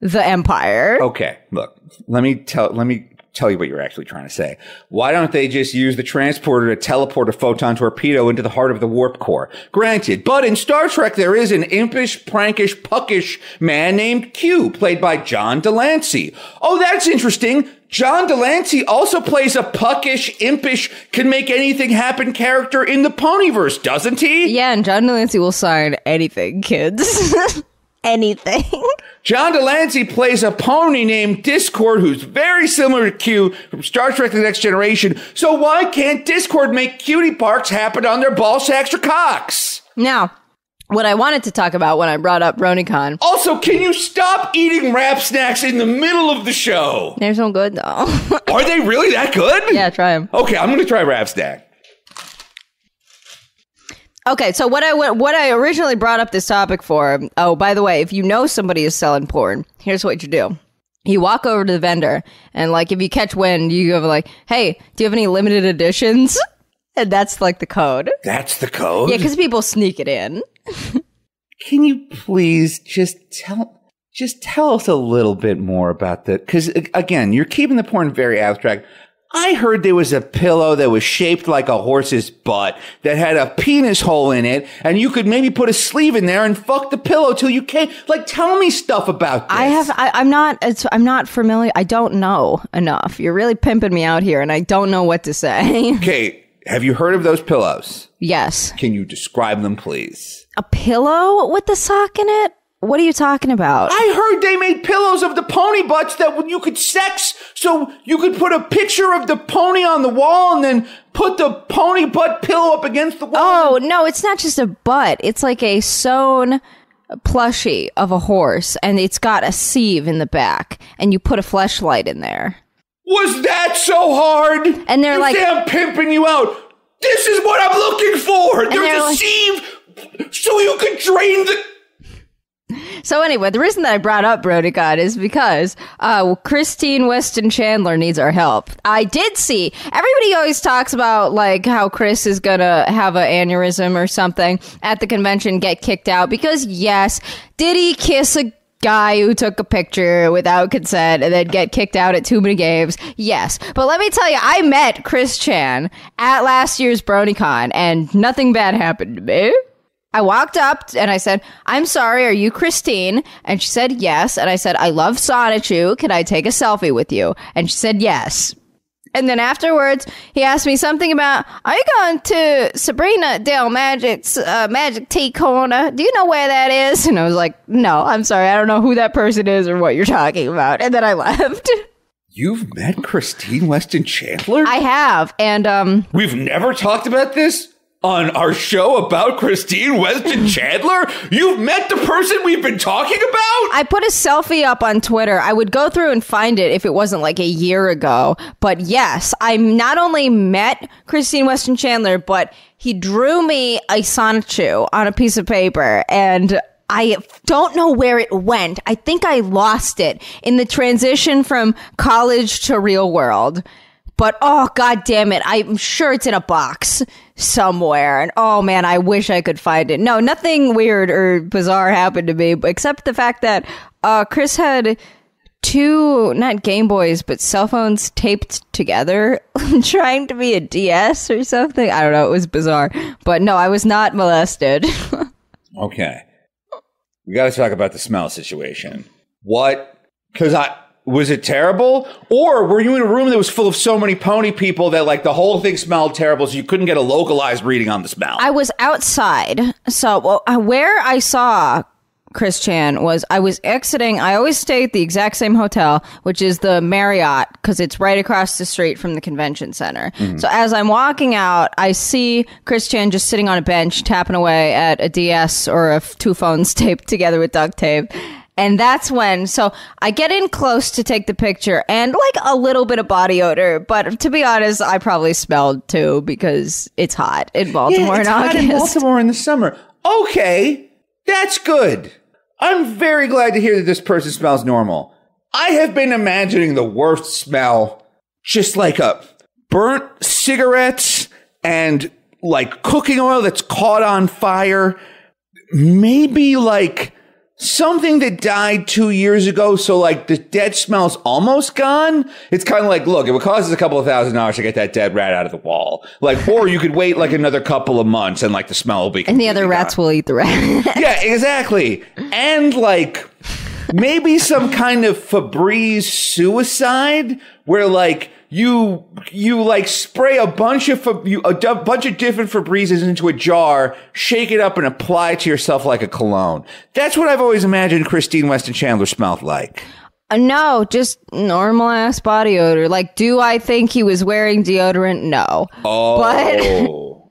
the Empire? Okay, look, let me tell you what you're actually trying to say. Why don't they just use the transporter to teleport a photon torpedo into the heart of the warp core? Granted, but in Star Trek, there is an impish, prankish, puckish man named Q, played by John Delancey. Oh, that's interesting. John Delancey also plays a puckish, impish, can-make-anything-happen character in the Ponyverse, doesn't he? Yeah, and John Delancey will sign anything, kids. Anything. John Delancey plays a pony named Discord, who's very similar to Q from Star Trek The Next Generation. So why can't Discord make cutie parks happen on their ball sacks or cocks? Now, what I wanted to talk about when I brought up BronyCon. Also, can you stop eating wrap snacks in the middle of the show? They're so good, though. Are they really that good? Yeah, try them. Okay, I'm going to try wrap snack. Okay, so what I originally brought up this topic for, oh, by the way, if you know somebody is selling porn, here's what you do. You walk over to the vendor, and, like, if you catch wind, you go like, hey, do you have any limited editions? And that's, like, the code. That's the code? Yeah, because people sneak it in. Can you please just tell us a little bit more about that? Because, again, you're keeping the porn very abstract. I heard there was a pillow that was shaped like a horse's butt that had a penis hole in it, and you could maybe put a sleeve in there and fuck the pillow till you can't. Like, tell me stuff about this. I'm not familiar. I don't know enough. You're really pimping me out here, and I don't know what to say. Okay, have you heard of those pillows? Yes. Can you describe them, please? A pillow with the sock in it? What are you talking about? I heard they made pillows of the pony butts that you could sex, so you could put a picture of the pony on the wall and then put the pony butt pillow up against the wall. Oh, no, it's not just a butt. It's like a sewn plushie of a horse, and it's got a sieve in the back, and you put a fleshlight in there. Was that so hard? And they're like, I'm pimping you out. This is what I'm looking for. There's a sieve so you could drain the... So anyway, the reason that I brought up BronyCon is because Christine Weston Chandler needs our help. I did see, everybody always talks about like how Chris is gonna have an aneurysm or something at the convention, get kicked out, because yes, did he kiss a guy who took a picture without consent and then get kicked out at too many games? Yes. But let me tell you, I met Chris Chan at last year's BronyCon and nothing bad happened to me. I walked up and I said, I'm sorry, are you Christine? And she said, yes. And I said, I love Sonichu. Can I take a selfie with you? And she said, yes. And then afterwards, he asked me something about, are you going to Sabrina Del Magic's Magic Tea Corner? Do you know where that is? And I was like, no, I'm sorry. I don't know who that person is or what you're talking about. And then I left. You've met Christine Weston Chandler? I have. And we've never talked about this? On our show about Christine Weston Chandler? You've met the person we've been talking about? I put a selfie up on Twitter. I would go through and find it if it wasn't like a year ago. But yes, I not only met Christine Weston Chandler, but he drew me a Sonichu on a piece of paper. And I don't know where it went. I think I lost it in the transition from college to real world. But, oh, God damn it, I'm sure it's in a box somewhere. And, oh, man, I wish I could find it. No, nothing weird or bizarre happened to me, except the fact that Chris had two, not Game Boys, but cell phones taped together trying to be a DS or something. I don't know. It was bizarre. But no, I was not molested. Okay. We got to talk about the smell situation. What? Because was it terrible? Or were you in a room that was full of so many pony people that like the whole thing smelled terrible, so you couldn't get a localized reading on the smell? I was outside. So where I saw Chris Chan was I was exiting. I always stay at the exact same hotel, which is the Marriott, because it's right across the street from the convention center. Mm-hmm. So as I'm walking out, I see Chris Chan just sitting on a bench, tapping away at a DS or two phones taped together with duct tape. And that's when, so I get in close to take the picture and like a little bit of body odor. But to be honest, I probably smelled too because it's hot in Baltimore in August. It's hot in Baltimore in the summer. Okay, that's good. I'm very glad to hear that this person smells normal. I have been imagining the worst smell, just like a burnt cigarette and like cooking oil that's caught on fire. Maybe like something that died 2 years ago, so like the dead smell's almost gone. It's kind of like, look, it would cost us a couple of $1,000s to get that dead rat out of the wall. Like, or you could wait like another couple of months and like the smell will be. And the other rats will eat the rat. Yeah, exactly. And like maybe some kind of Febreze suicide where like you like spray a bunch of different Febrezes into a jar, shake it up, and apply it to yourself like a cologne. That's what I've always imagined Christine Weston Chandler smelled like. No, just normal ass body odor. Like, do I think he was wearing deodorant? No. Oh, but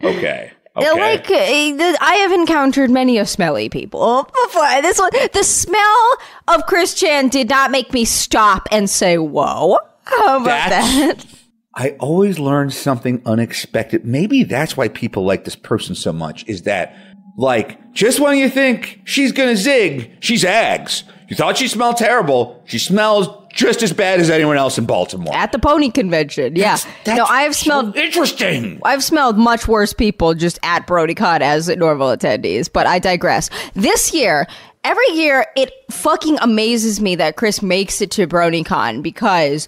okay. Okay. Like, I have encountered many of smelly people before. This one, the smell of Chris Chan did not make me stop and say, "Whoa." How about that? I always learn something unexpected. Maybe that's why people like this person so much, is that, like, just when you think she's going to zig, she zags. You thought she smelled terrible. She smells just as bad as anyone else in Baltimore. At the pony convention, yeah. That's no, I've smelled... So interesting. I've smelled much worse people just at BronyCon as normal attendees, but I digress. This year... Every year, it fucking amazes me that Chris makes it to BronyCon because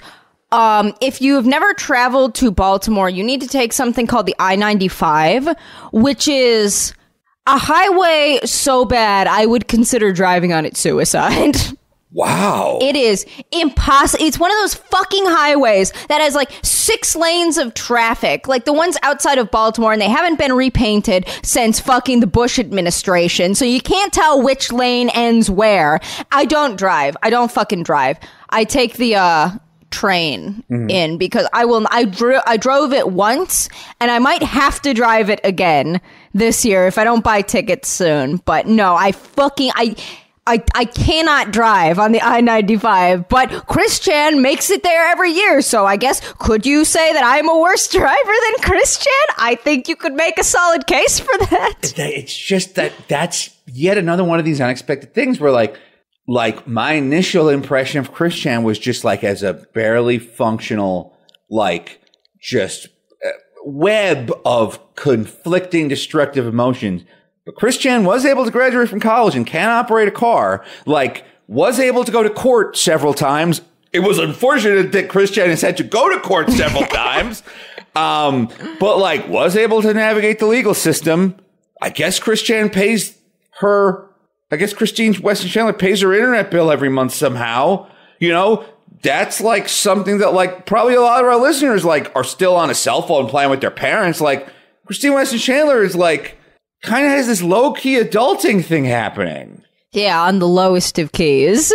if you have never traveled to Baltimore, you need to take something called the I-95, which is a highway so bad I would consider driving on it suicide. Wow. It is impossible. It's one of those fucking highways that has like 6 lanes of traffic, like the ones outside of Baltimore, and they haven't been repainted since fucking the Bush administration. So you can't tell which lane ends where. I don't drive. I don't fucking drive. I take the train in because I drove it once and I might have to drive it again this year if I don't buy tickets soon. But no, I cannot drive on the I-95, but Chris Chan makes it there every year. So I guess, could you say that I'm a worse driver than Chris Chan? I think you could make a solid case for that. It's just that's yet another one of these unexpected things where like my initial impression of Chris Chan was just like as a barely functional, like just web of conflicting destructive emotions. But Chris Chan was able to graduate from college and can operate a car, like was able to go to court several times. It was unfortunate that Chris Chan has had to go to court several times, but like was able to navigate the legal system. I guess Chris Chan pays her, I guess Christine Weston Chandler pays her internet bill every month somehow. You know, that's like something that like probably a lot of our listeners like are still on a cell phone playing with their parents. Like Christine Weston Chandler is like, kind of has this low-key adulting thing happening. Yeah, on the lowest of keys.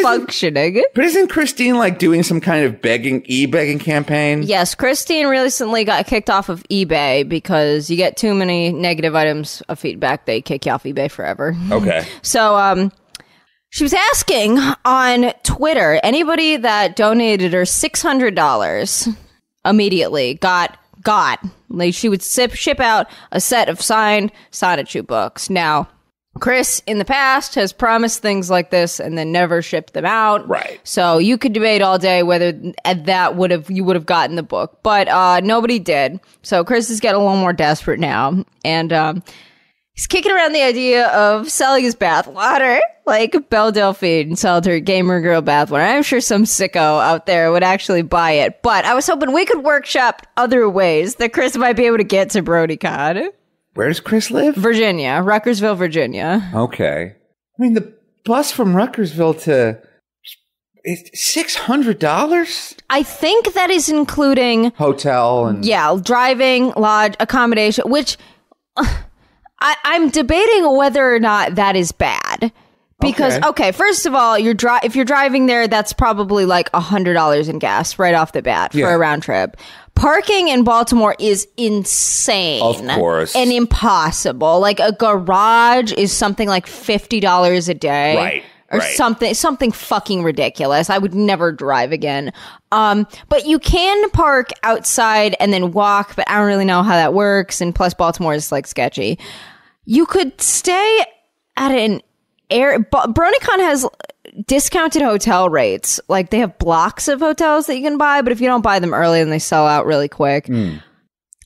Functioning. But isn't Christine, like, doing some kind of e-begging campaign? Yes, Christine recently got kicked off of eBay because you get too many negative items of feedback, they kick you off eBay forever. Okay. So, she was asking on Twitter, anybody that donated her $600 immediately got... Like she would ship out a set of signed Sonichu books. Now, Chris in the past has promised things like this and then never shipped them out. Right. So you could debate all day whether that you would have gotten the book, but nobody did. So Chris is getting a little more desperate now, and He's kicking around the idea of selling his bathwater, like Belle Delphine sold her gamer girl bathwater. I'm sure some sicko out there would actually buy it, but I was hoping we could workshop other ways that Chris might be able to get to BronyCon. Where does Chris live? Virginia, Ruckersville, Virginia. Okay. I mean, the bus from Ruckersville to... It's $600? I think that is including... Hotel and... Yeah, driving, lodge, accommodation, which... I'm debating whether or not that is bad. Because, okay first of all, if you're driving there, that's probably like $100 in gas right off the bat for a round trip. Parking in Baltimore is insane. Of course. And impossible. Like a garage is something like $50 a day. Right. Or something fucking ridiculous. I would never drive again. But you can park outside and then walk, but I don't really know how that works. And plus Baltimore is like sketchy. You could stay at an air... BronyCon has discounted hotel rates. Like they have blocks of hotels that you can buy, but if you don't buy them early, then they sell out really quick. Mm.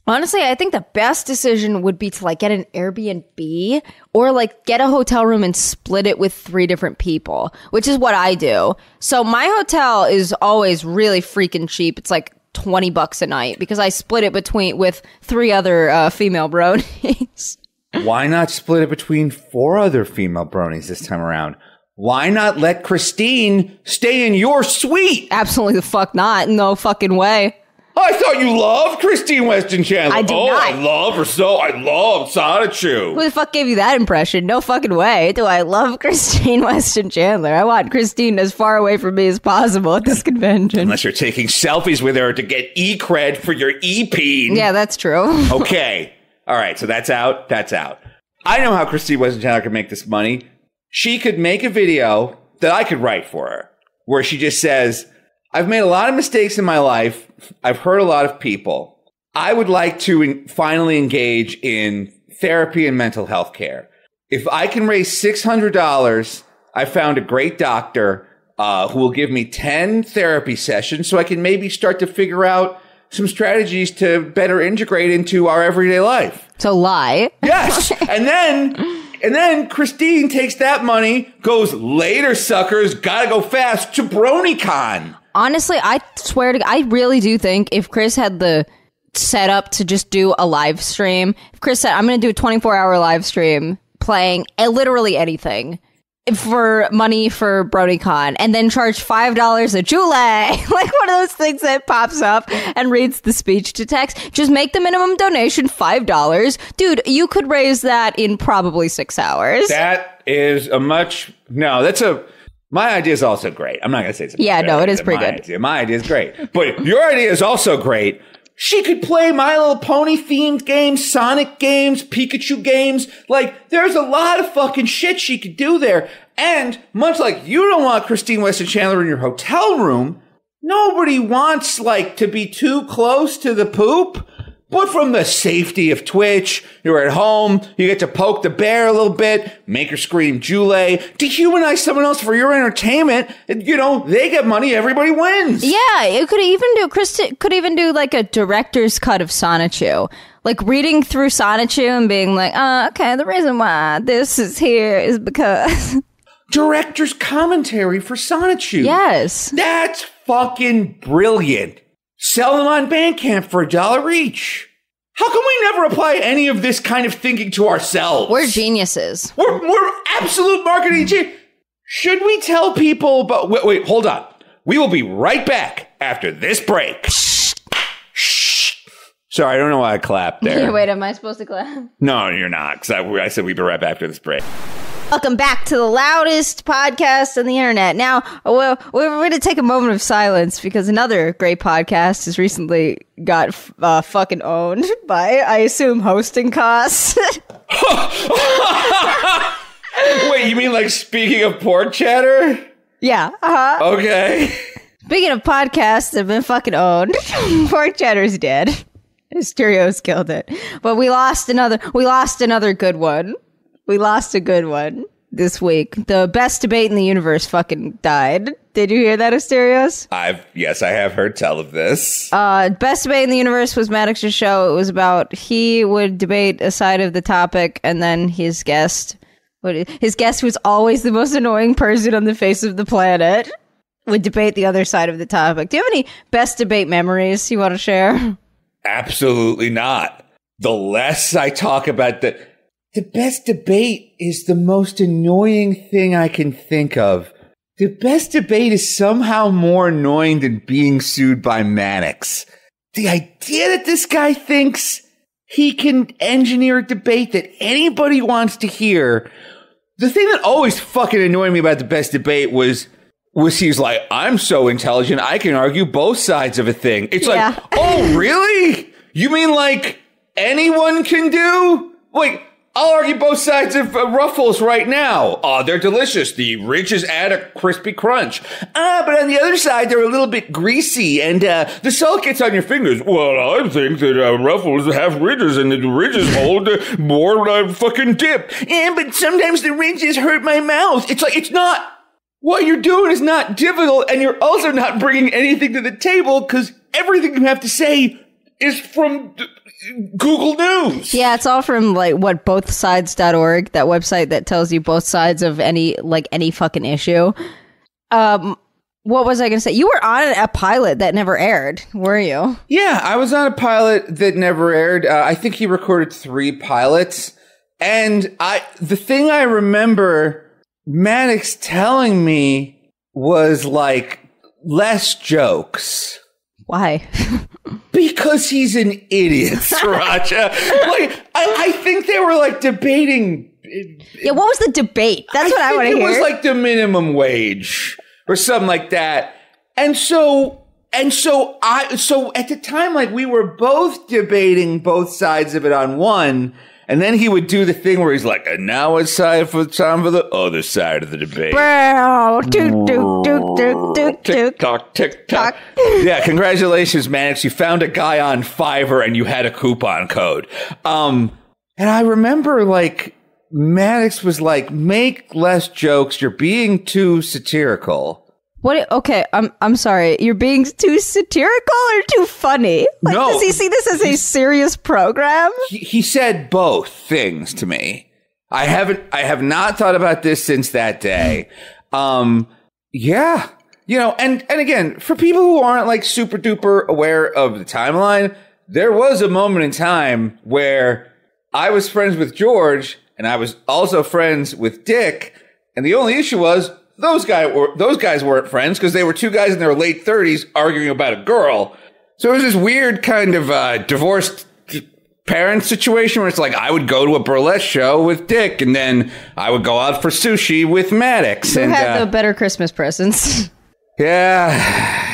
Honestly, I think the best decision would be to like get an Airbnb or like get a hotel room and split it with 3 different people, which is what I do. So my hotel is always really freaking cheap. It's like $20 a night because I split it with 3 other female bronies. Why not split it between 4 other female bronies this time around? Why not let Christine stay in your suite? Absolutely the fuck not. No fucking way. I thought you loved Christine Weston Chandler. I did not. I love her so. I love Sonichu. Who the fuck gave you that impression? No fucking way. Do I love Christine Weston Chandler? I want Christine as far away from me as possible at this convention. Unless you're taking selfies with her to get E-cred for your EP. Yeah, that's true. Okay. All right. So that's out. That's out. I know how Christine Weston Chandler could make this money. She could make a video that I could write for her where she just says... I've made a lot of mistakes in my life. I've hurt a lot of people. I would like to finally engage in therapy and mental health care. If I can raise $600, I found a great doctor who will give me 10 therapy sessions so I can maybe start to figure out some strategies to better integrate into our everyday life. So lie. Yes. And then Christine takes that money, goes later, suckers, gotta go fast to BronyCon. Honestly, I swear to God, I really do think if Chris had the setup to just do a live stream, if Chris said, I'm going to do a 24-hour live stream playing literally anything for money for BronyCon and then charge $5 a Jule, like one of those things that pops up and reads the speech to text, just make the minimum donation $5. Dude, you could raise that in probably 6 hours. That is a much... No, that's a... My idea is also great. I'm not going to say it's yeah, no, it is pretty good. My idea is great. But your idea is also great. She could play My Little Pony-themed games, Sonic games, Pikachu games. Like, there's a lot of fucking shit she could do there. And much like you don't want Christine Weston Chandler in your hotel room, nobody wants, like, to be too close to the poop. But from the safety of Twitch, you're at home, you get to poke the bear a little bit, make her scream Jule, dehumanize someone else for your entertainment, and, you know, they get money, everybody wins. Yeah, it could even do, like a director's cut of Sonichu. Like reading through Sonichu and being like, okay, the reason why this is here is because... Director's commentary for Sonichu. Yes. That's fucking brilliant. Sell them on Bandcamp for $1 each. How come we never apply any of this kind of thinking to ourselves? We're geniuses. We're absolute marketing geniuses. Should we tell people about... Wait, hold on. We will be right back after this break. Sorry, I don't know why I clapped there. Wait, am I supposed to clap? No, you're not, because I said we'd be right back after this break. Welcome back to the loudest podcast on the internet. Now, we're going to take a moment of silence because another great podcast has recently got fucking owned by, I assume, hosting costs. Wait, you mean like speaking of pork chatter? Yeah. Uh-huh. Okay. Speaking of podcasts that have been fucking owned, Pork Chatter's dead. Asterios killed it. But we lost another good one. We lost a good one. this week. The best debate in the universe fucking died. Did you hear that, Asterios? Yes, I have heard tell of this. Best debate in the universe was Maddox's show. It was about he would debate a side of the topic, and then his guest, who's always the most annoying person on the face of the planet, would debate the other side of the topic. Do you have any best debate memories you want to share? Absolutely not. The less I talk about the best debate is the most annoying thing I can think of. The best debate is somehow more annoying than being sued by Maddox. The idea that this guy thinks he can engineer a debate that anybody wants to hear. The thing that always fucking annoyed me about the best debate was he's like, I'm so intelligent, I can argue both sides of a thing. It's like, oh, really? You mean like anyone can do? Like, I'll argue both sides of Ruffles right now. Oh, they're delicious. The ridges add a crispy crunch. Ah, but on the other side, they're a little bit greasy, and the salt gets on your fingers. Well, I think that Ruffles have ridges, and the ridges hold more fucking dip. Yeah, but sometimes the ridges hurt my mouth. It's like, it's not. What you're doing is not difficult, and you're also not bringing anything to the table because everything you have to say is from Google News. Yeah, it's all from like bothsides.org, that website that tells you both sides of any fucking issue. What was I going to say? You were on a pilot that never aired, were you? Yeah, I was on a pilot that never aired. I think he recorded 3 pilots, and the thing I remember Maddox telling me was like, less jokes. Why? Because he's an idiot, Sirancha. Like, I think they were like debating. Yeah, what was the debate? That's what I want to hear. It was like the minimum wage or something like that. And so at the time, like, we were both debating both sides of it on one. And then he would do the thing where he's like, and now it's time for the other side of the debate. Wow. Tick-tock, tick-tock. Yeah, congratulations, Maddox. You found a guy on Fiverr and you had a coupon code. And I remember, like, Maddox was like, make less jokes. You're being too satirical. What? Okay, I'm sorry. You're being too satirical or too funny? Like, no. Does he see this as a serious program? He said both things to me. I have not thought about this since that day. Yeah, you know, and again, for people who aren't like super duper aware of the timeline, there was a moment in time where I was friends with George and I was also friends with Dick, and the only issue was, those guys weren't friends because they were 2 guys in their late 30s arguing about a girl. So it was this weird kind of divorced parent situation where it's like I would go to a burlesque show with Dick and then I would go out for sushi with Maddox. Who had the better Christmas presents? Yeah,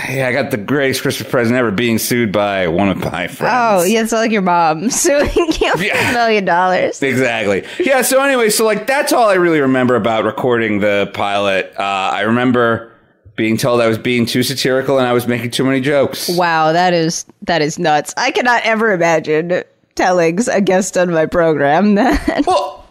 I got the greatest Christmas present ever, being sued by one of my friends. Oh, yeah, it's like your mom suing you for $1 million. Exactly. Yeah, so anyway, so like that's all I really remember about recording the pilot. I remember being told I was being too satirical and I was making too many jokes. Wow, that is nuts. I cannot ever imagine telling a guest on my program that. Well,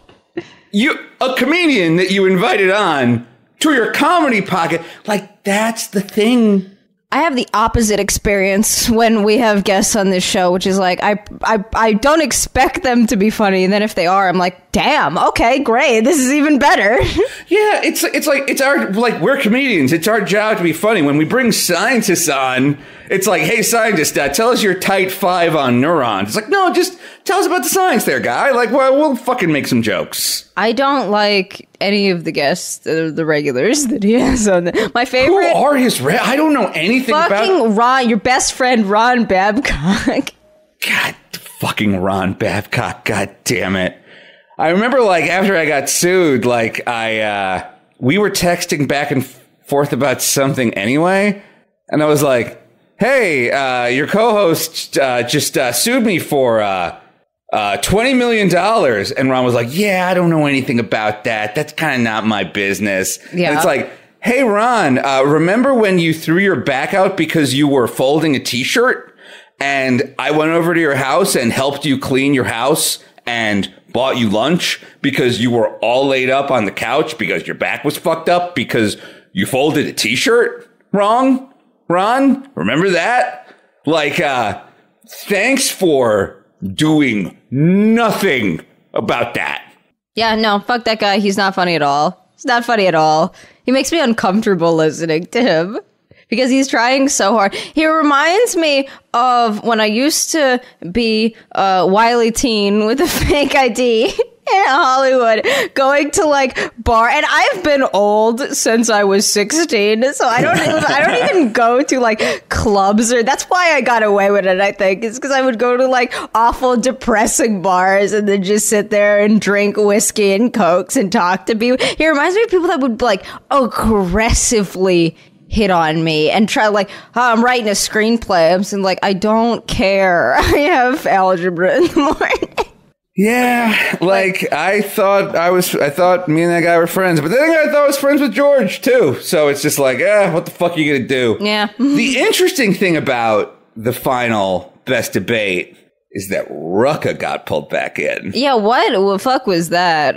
a comedian that you invited on to your comedy pocket, like, that's the thing. I have the opposite experience when we have guests on this show, which is like, I don't expect them to be funny, and then if they are, I'm like, damn, okay, great, this is even better. Yeah, it's like we're comedians. It's our job to be funny. When we bring scientists on, it's like, hey, scientist, tell us your tight 5 on neurons. It's like, no, just tell us about the science there, guy. Like, well, we'll fucking make some jokes. I don't like any of the guests, the regulars that he has on there. My favorite. Who are his I don't know anything about. Fucking Ron, your best friend, Ron Babcock. God, fucking Ron Babcock. God damn it. I remember, like, after I got sued, like, we were texting back and forth about something anyway. And I was like, hey, your co-host just sued me for $20 million. And Ron was like, yeah, I don't know anything about that. That's kind of not my business. Yeah. And it's like, hey, Ron, remember when you threw your back out because you were folding a T-shirt and I went over to your house and helped you clean your house and bought you lunch because you were all laid up on the couch because your back was fucked up because you folded a t-shirt wrong, Ron? Remember that? Like, thanks for doing nothing about that. Yeah, no, fuck that guy. He's not funny at all. He's not funny at all. He makes me uncomfortable listening to him because he's trying so hard. He reminds me of when I used to be a wily teen with a fake ID. In Hollywood, going to like bar, and I've been old since I was 16, so I don't even go to like clubs, or that's why I got away with it. I think it's because I would go to like awful, depressing bars and then just sit there and drink whiskey and cokes and talk to people. He reminds me of people that would like aggressively hit on me and try like, oh, I'm writing a screenplay, I'm saying like, I don't care, I have algebra in the morning. Yeah, like I thought me and that guy were friends, but then I thought I was friends with George too. So it's just like, what the fuck are you gonna do? Yeah. The interesting thing about the final best debate is that Rucka got pulled back in. Yeah, what the fuck was that?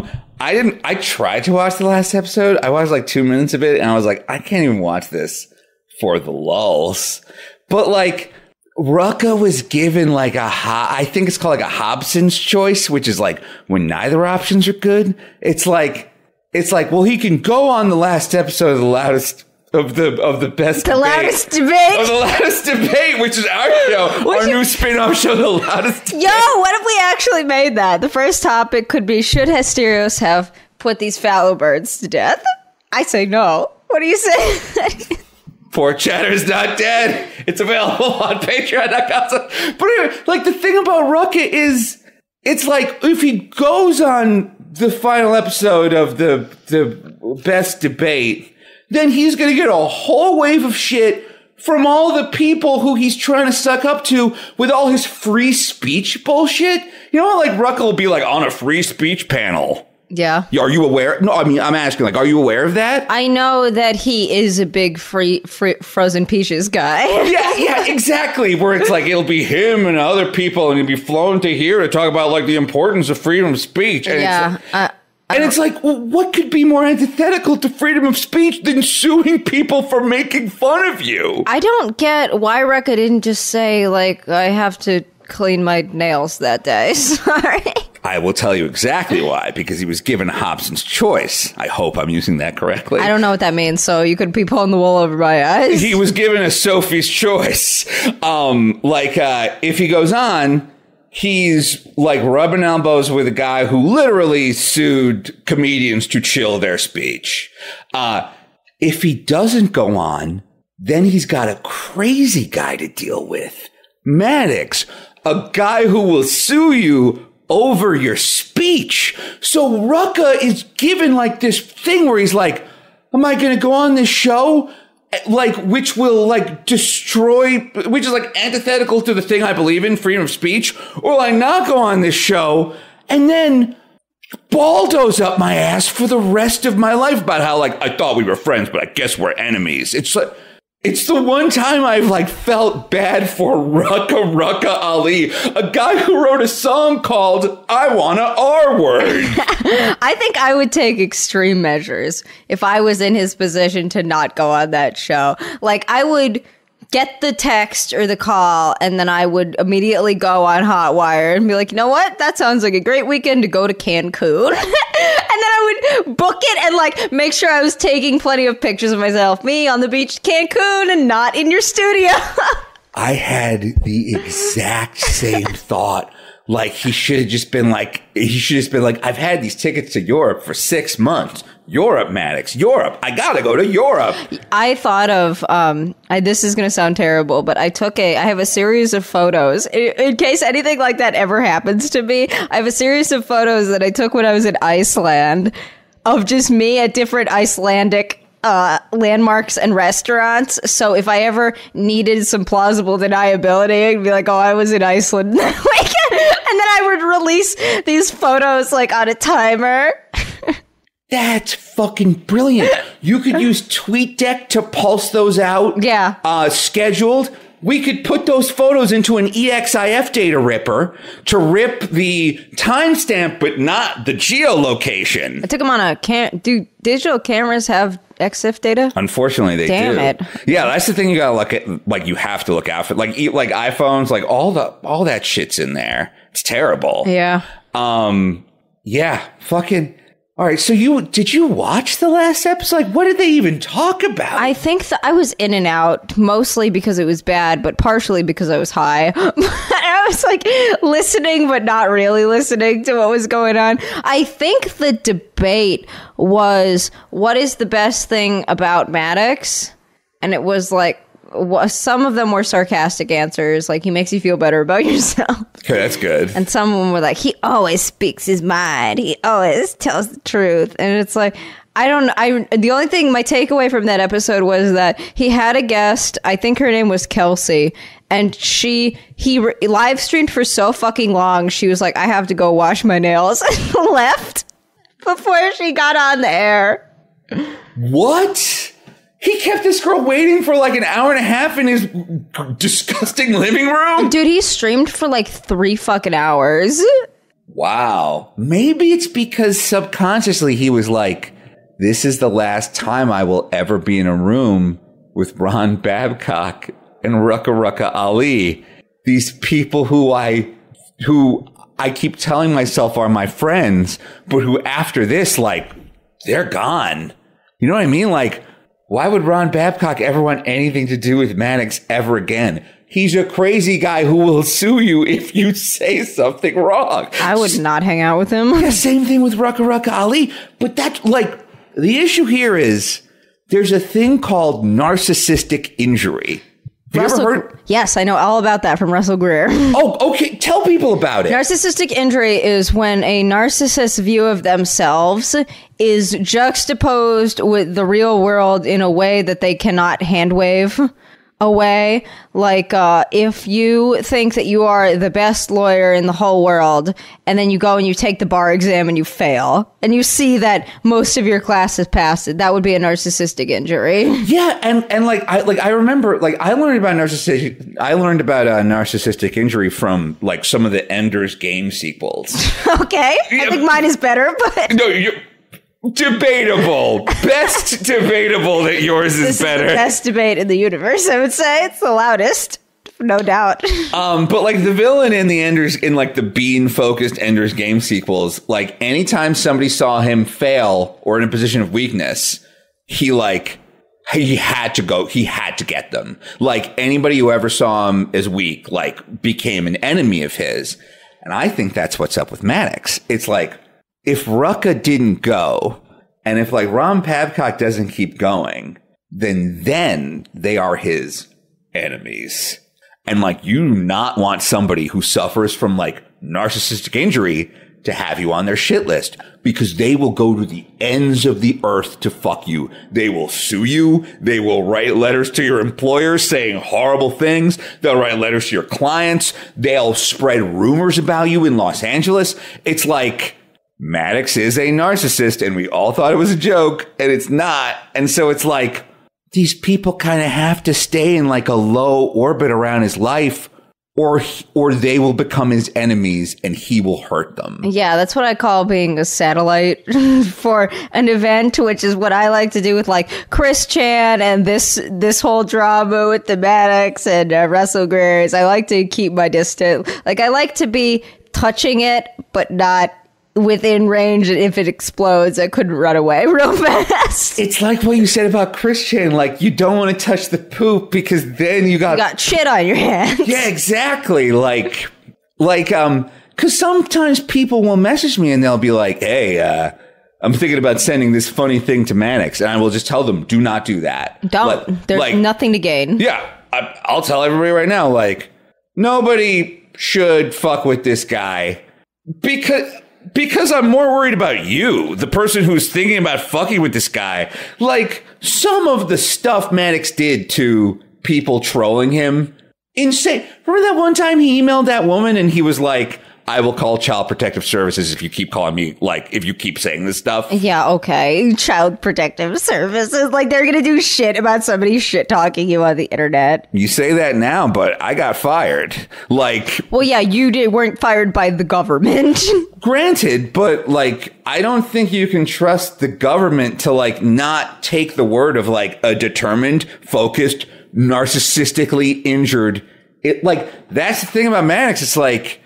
I tried to watch the last episode. I watched like 2 minutes of it and I was like, I can't even watch this for the lulz. But like, Rucka was given like I think it's called like a Hobson's choice, which is like when neither options are good. It's like, well, he can go on the last episode of the loudest debate, which is our show, our new spin-off show, The Loudest Debate. Yo, what if we actually made that? The first topic could be, should Asterios have put these fallow birds to death? I say no. What do you say? Poor Chatter's not dead. It's available on Patreon.com. But anyway, like, the thing about Rucka is, it's like, if he goes on the final episode of the best debate, then he's going to get a whole wave of shit from all the people who he's trying to suck up to with all his free speech bullshit. You know how, like, Rucka will be, like, on a free speech panel. Yeah. Are you aware? No, I mean, I'm asking, like, are you aware of that? I know that he is a big free frozen peaches guy. Yeah, exactly. Where it's like, it'll be him and other people, and he'll be flown to here to talk about, like, the importance of freedom of speech. And yeah. It's like, well, what could be more antithetical to freedom of speech than suing people for making fun of you? I don't get why Rucka didn't just say, like, I have to clean my nails that day. Sorry. I will tell you exactly why, because he was given Hobson's choice. I hope I'm using that correctly. I don't know what that means, so you could be pulling the wool over my eyes. He was given a Sophie's choice. If he goes on, he's like rubbing elbows with a guy who literally sued comedians to chill their speech. If he doesn't go on, then he's got a crazy guy to deal with. Maddox, a guy who will sue you over your speech. So Rucka is given like this thing where he's like, am I going to go on this show? Like, which will like destroy, which is like antithetical to the thing I believe in, freedom of speech. Or will I not go on this show? And then baldos up my ass for the rest of my life about how like, I thought we were friends, but I guess we're enemies. It's like, it's the one time I've, like, felt bad for Rucka Rucka Ali, a guy who wrote a song called I Wanna R-Word. I think I would take extreme measures if I was in his position to not go on that show. Like, I would get the text or the call, and then I would immediately go on Hotwire and be like, you know what? That sounds like a great weekend to go to Cancun. And then I would book it and like make sure I was taking plenty of pictures of myself, me on the beach, Cancun, and not in your studio. I had the exact same thought. Like, he should have just been like, I've had these tickets to Europe for 6 months. Europe, Maddox, Europe. I gotta go to Europe. I thought of, this is gonna sound terrible, but I have a series of photos. In case anything like that ever happens to me, I have a series of photos that I took when I was in Iceland of just me at different Icelandic landmarks and restaurants. So if I ever needed some plausible deniability, I'd be like, oh, I was in Iceland that weekend. And then I would release these photos like on a timer. That's fucking brilliant. You could use TweetDeck to pulse those out. Yeah. Scheduled. we could put those photos into an EXIF data ripper to rip the timestamp, but not the geolocation. I took them on a Do digital cameras have EXIF data? Unfortunately, they do. Damn it. Yeah, that's the thing you gotta look at. Like, you have to look out for. Like iPhones, like all that shit's in there. It's terrible. Yeah. Yeah. Fucking. All right, so did you watch the last episode? Like, what did they even talk about? I think I was in and out, mostly because it was bad, but partially because I was high. I was, like, listening, but not really listening to what was going on. I think the debate was, what is the best thing about Maddox? And it was, like, some of them were sarcastic answers, like, he makes you feel better about yourself. Okay, that's good. And some of them were like, he always speaks his mind. He always tells the truth. And it's like, the only thing, my takeaway from that episode was that he had a guest, I think her name was Kelsey, and he live streamed for so fucking long, she was like, I have to go wash my nails, and left before she got on the air. What? He kept this girl waiting for like an hour and a half in his disgusting living room? Dude, he streamed for like 3 fucking hours. Wow. Maybe it's because subconsciously he was like, this is the last time I will ever be in a room with Ron Babcock and Rucka Rucka Ali. These people who I keep telling myself are my friends, but who after this, like, they're gone. You know what I mean? Like, why would Ron Babcock ever want anything to do with Maddox ever again? He's a crazy guy who will sue you if you say something wrong. I would not hang out with him. Yeah, same thing with Rucka Rucka Ali. But that's like, the issue here is there's a thing called narcissistic injury. Have you ever heard? Yes, I know all about that from Russell Greer. Oh, okay. Tell people about it. Narcissistic injury is when a narcissist's view of themselves is juxtaposed with the real world in a way that they cannot hand wave away. Like, if you think that you are the best lawyer in the whole world, and then you go and you take the bar exam and you fail, and you see that most of your class has passed it, that would be a narcissistic injury. Yeah, and I remember, like, I learned about narcissistic injury from like some of the Ender's Game sequels. Okay, yeah. I think mine is better, but no, you. Debatable. Best debatable that yours is better. This is the best debate in the universe, I would say. It's the loudest, no doubt. But like the villain in the Ender's, in like the bean-focused Ender's Game sequels, like anytime somebody saw him fail or in a position of weakness, he had to go. He had to get them. Like anybody who ever saw him as weak, like became an enemy of his. And I think that's what's up with Maddox. It's like, if Rucka didn't go, and if like Ron Babcock doesn't keep going, then they are his enemies. And like, you do not want somebody who suffers from like narcissistic injury to have you on their shit list, because they will go to the ends of the earth to fuck you. They will sue you. They will write letters to your employers saying horrible things. They'll write letters to your clients. They'll spread rumors about you in Los Angeles. It's like, Maddox is a narcissist, and we all thought it was a joke, and it's not. And so it's like, these people kind of have to stay in like a low orbit around his life, or they will become his enemies and he will hurt them. Yeah, that's what I call being a satellite for an event, which is what I like to do with like Chris Chan and this whole drama with the Maddox and Russell Greer. I like to keep my distance. Like, I like to be touching it, but not within range. If it explodes, I couldn't run away real fast. It's like what you said about Christian, like, you don't want to touch the poop because then you got shit on your hands. Yeah, exactly. Because sometimes people will message me and they'll be like, hey, I'm thinking about sending this funny thing to Maddox, and I will just tell them, do not do that. Don't. There's nothing to gain. Yeah. I'll tell everybody right now, like, nobody should fuck with this guy because I'm more worried about you, the person who's thinking about fucking with this guy. Like, some of the stuff Maddox did to people trolling him, insane. Remember that one time he emailed that woman and he was like, I will call Child Protective Services if you keep calling me, like, if you keep saying this stuff. Yeah, okay. Child Protective Services. Like, they're going to do shit about somebody shit-talking you on the internet. You say that now, but I got fired. Like... Well, yeah, you weren't fired by the government. Granted, but, like, I don't think you can trust the government to, like, not take the word of, like, a determined, focused, narcissistically injured... It, like, that's the thing about Maddox. It's like...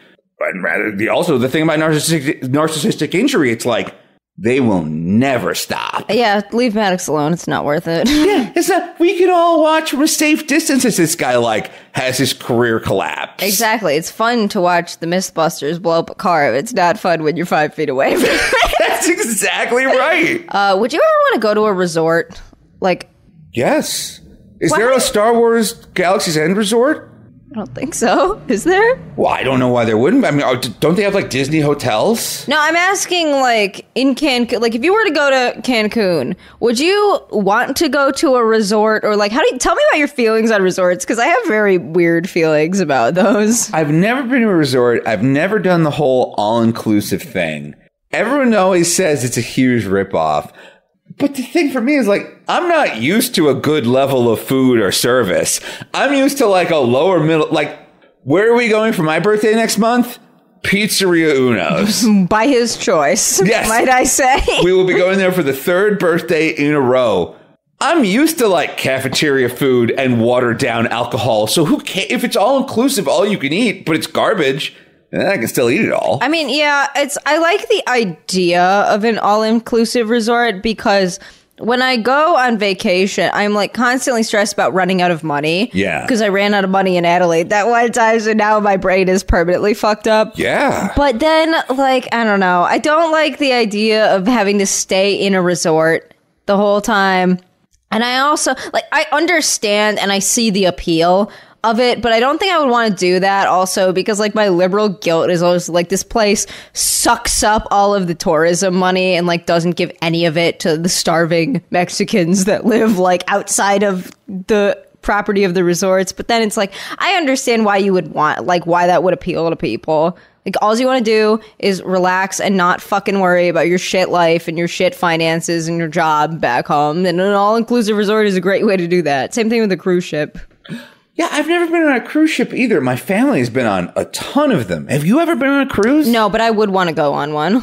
Also, the thing about narcissistic injury, it's like, they will never stop. Yeah, leave Maddox alone. It's not worth it. Yeah, it's not. We can all watch from a safe distance as this guy, like, has his career collapse. Exactly. It's fun to watch the Mythbusters blow up a car. It's not fun when you're 5 feet away from it. That's exactly right. Would you ever want to go to a resort? Like... Yes. Is there a Star Wars Galaxy's End resort? I don't think so. Is there? Well, I don't know why there wouldn't. I mean, don't they have, like, Disney hotels? No, I'm asking, like, in Cancun. Like, if you were to go to Cancun, would you want to go to a resort? Or, like, tell me about your feelings on resorts, because I have very weird feelings about those. I've never been to a resort. I've never done the whole all-inclusive thing. Everyone always says it's a huge ripoff. But the thing for me is, like, I'm not used to a good level of food or service. I'm used to, like, a lower middle... Like, where are we going for my birthday next month? Pizzeria Uno's. By his choice, yes. Might I say. We will be going there for the third birthday in a row. I'm used to, like, cafeteria food and watered-down alcohol. So who cares? If it's all-inclusive, all you can eat, but it's garbage... I can still eat it all. I mean, yeah, I like the idea of an all-inclusive resort because when I go on vacation, I'm, like, constantly stressed about running out of money. Yeah. Because I ran out of money in Adelaide that one time, so now my brain is permanently fucked up. Yeah. But then, like, I don't know. I don't like the idea of having to stay in a resort the whole time. And I also, like, I understand and I see the appeal of it, but I don't think I would want to do that also because, like, my liberal guilt is always like, this place sucks up all of the tourism money and, like, doesn't give any of it to the starving Mexicans that live, like, outside of the property of the resorts. But then it's like, I understand why you would want, like, why that would appeal to people. Like, all you want to do is relax and not fucking worry about your shit life and your shit finances and your job back home. And an all-inclusive resort is a great way to do that. Same thing with a cruise ship. Yeah, I've never been on a cruise ship either. My family has been on a ton of them. Have you ever been on a cruise? No, but I would want to go on one.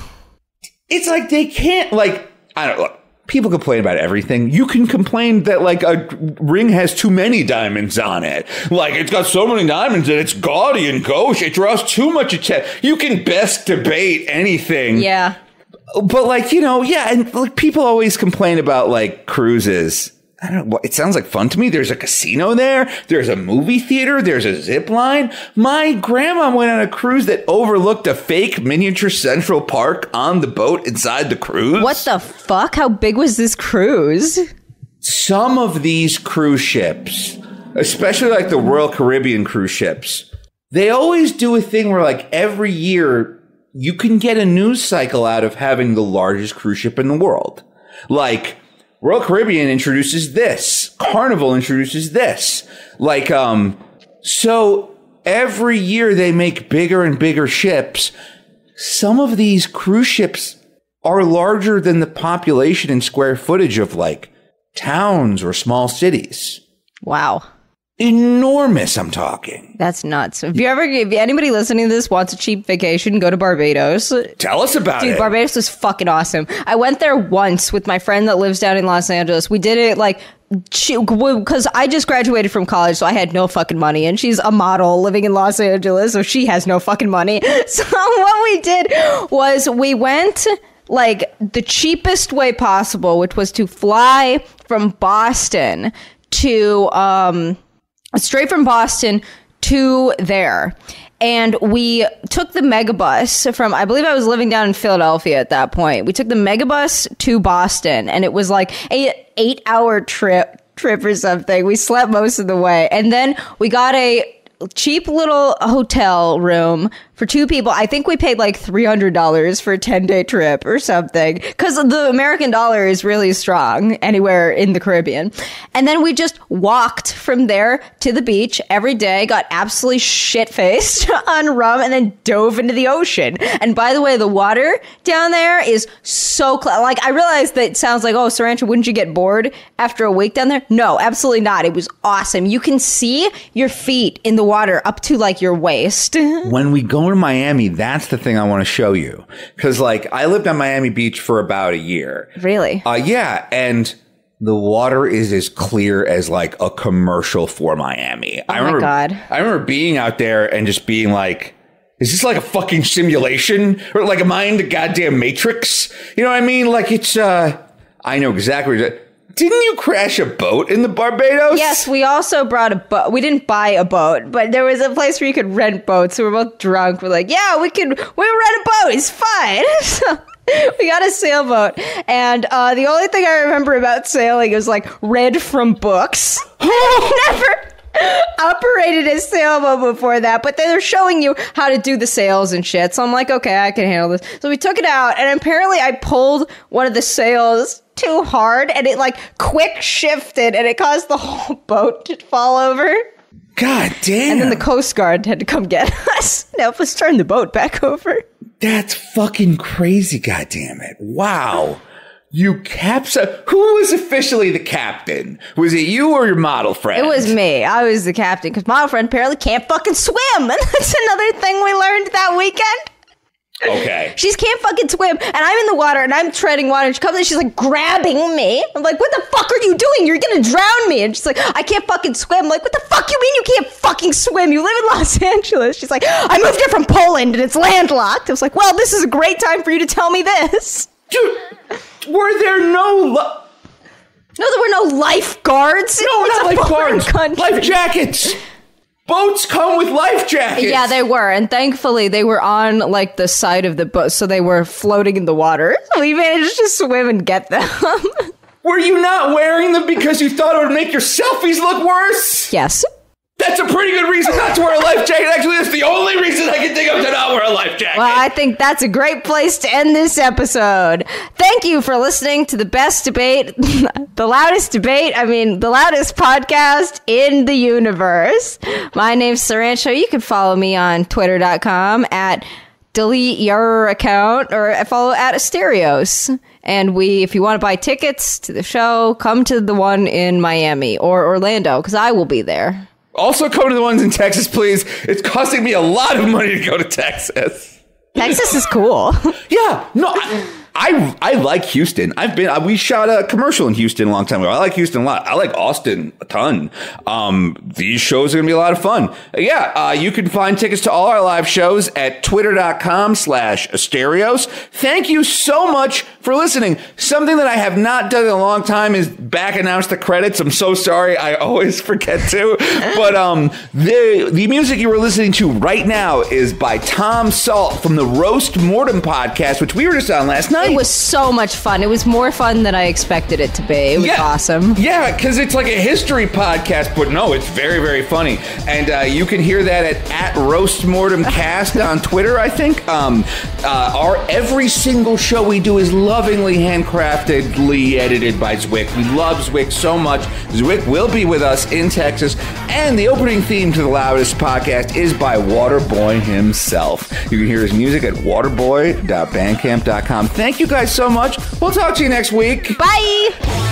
It's like they can't, like, I don't know. People complain about everything. You can complain that, like, a ring has too many diamonds on it. Like, it's got so many diamonds and it's gaudy and gauche. It draws too much attention. You can best debate anything. Yeah. But, like, you know, yeah, and, like, people always complain about, like, cruises. I don't know. It sounds like fun to me. There's a casino there. There's a movie theater. There's a zip line. My grandma went on a cruise that overlooked a fake miniature Central Park on the boat inside the cruise. What the fuck? How big was this cruise? Some of these cruise ships, especially like the Royal Caribbean cruise ships, they always do a thing where, like, every year you can get a news cycle out of having the largest cruise ship in the world. Like... Royal Caribbean introduces this. Carnival introduces this. Like, so every year they make bigger and bigger ships. Some of these cruise ships are larger than the population in square footage of, like, towns or small cities. Wow. Enormous, I'm talking. That's nuts. If anybody listening to this wants a cheap vacation, go to Barbados. Tell us about it. Dude, Barbados is fucking awesome. I went there once with my friend that lives down in Los Angeles. We did it, like, because I just graduated from college, so I had no fucking money, and she's a model living in Los Angeles, so she has no fucking money. So what we did was we went, like, the cheapest way possible, which was to fly from Boston to, straight from Boston to there. And we took the megabus from, I believe I was living down in Philadelphia at that point. We took the megabus to Boston, and it was like an 8-hour trip or something. We slept most of the way. And then we got a cheap little hotel room for two people. I think we paid like $300 for a 10-day trip or something, because the American dollar is really strong anywhere in the Caribbean. And then we just walked from there to the beach every day, got absolutely shit-faced on rum, and then dove into the ocean. And by the way, the water down there is so like, I realized that it sounds like, oh, Sirancha, wouldn't you get bored after a week down there? No, absolutely not. It was awesome. You can see your feet in the water up to like your waist. When we go to Miami, that's the thing I want to show you. Because like, I lived on Miami Beach for about a year. Really? Yeah. And the water is as clear as like a commercial for Miami. Oh, my God. I remember being out there and just being like, is this like a fucking simulation? Or like, am I in the goddamn Matrix? You know what I mean? Like, it's, I know exactly what you're doing. Didn't you crash a boat in the Barbados? Yes, we also brought a boat. We didn't buy a boat, but there was a place where you could rent boats. So we were both drunk. We're like, yeah, we'll rent a boat. It's fine. So we got a sailboat. And the only thing I remember about sailing is like read from books. Never operated a sailboat before that, but they're showing you how to do the sails and shit. So I'm like, okay, I can handle this. So we took it out, and apparently I pulled one of the sails too hard, and it like quick shifted, and it caused the whole boat to fall over. God damn. And then the Coast Guard had to come get us to help us turn the boat back over. That's fucking crazy. God damn it. Wow. You capsized. Who was officially the captain? Was it you or your model friend? It was me. I was the captain, because model friend apparently can't fucking swim. And that's another thing we learned that weekend. Okay. She can't fucking swim, and I'm in the water, and I'm treading water, and she comes in, she's like grabbing me. I'm like, what the fuck are you doing? You're gonna drown me. And she's like, I can't fucking swim. I'm like, what the fuck you mean you can't fucking swim? You live in Los Angeles. She's like, I moved here from Poland, and it's landlocked. I was like, well, this is a great time for you to tell me this. Dude, were there no lifeguards? No, not lifeguards. Life jackets. Boats come with life jackets. Yeah, they were. And thankfully, they were on like the side of the boat. So they were floating in the water. So we managed to swim and get them. Were you not wearing them because you thought it would make your selfies look worse? Yes. That's a pretty good reason not to wear a life jacket. Actually, that's the only reason I can think of to not wear a life jacket. Well, I think that's a great place to end this episode. Thank you for listening to the best debate, the loudest debate, I mean, the loudest podcast in the universe. My name's Sirancha. You can follow me on twitter.com at delete your account, or follow at Asterios. And if you want to buy tickets to the show, come to the one in Miami or Orlando, because I will be there. Also, come to the ones in Texas, please. It's costing me a lot of money to go to Texas. Texas is cool. Yeah. No, I like Houston. We shot a commercial in Houston a long time ago. I like Houston a lot. I like Austin a ton. These shows are going to be a lot of fun. Yeah. You can find tickets to all our live shows at twitter.com/Asterios. Thank you so much for listening. Something that I have not done in a long time is back announce the credits. I'm so sorry. I always forget to. But the music you were listening to right now is by Tom Salt from the Roast Mortem podcast, which we were just on last night. It was so much fun. It was more fun than I expected it to be. It was awesome. Yeah, because it's like a history podcast, but no, it's very, very funny. And you can hear that at @RoastMortemCast on Twitter, I think. Every single show we do is lovingly handcraftedly edited by Zwick. We love Zwick so much. Zwick will be with us in Texas. And the opening theme to The Loudest Podcast is by Waterboy himself. You can hear his music at waterboy.bandcamp.com. Thank you guys so much. We'll talk to you next week. Bye.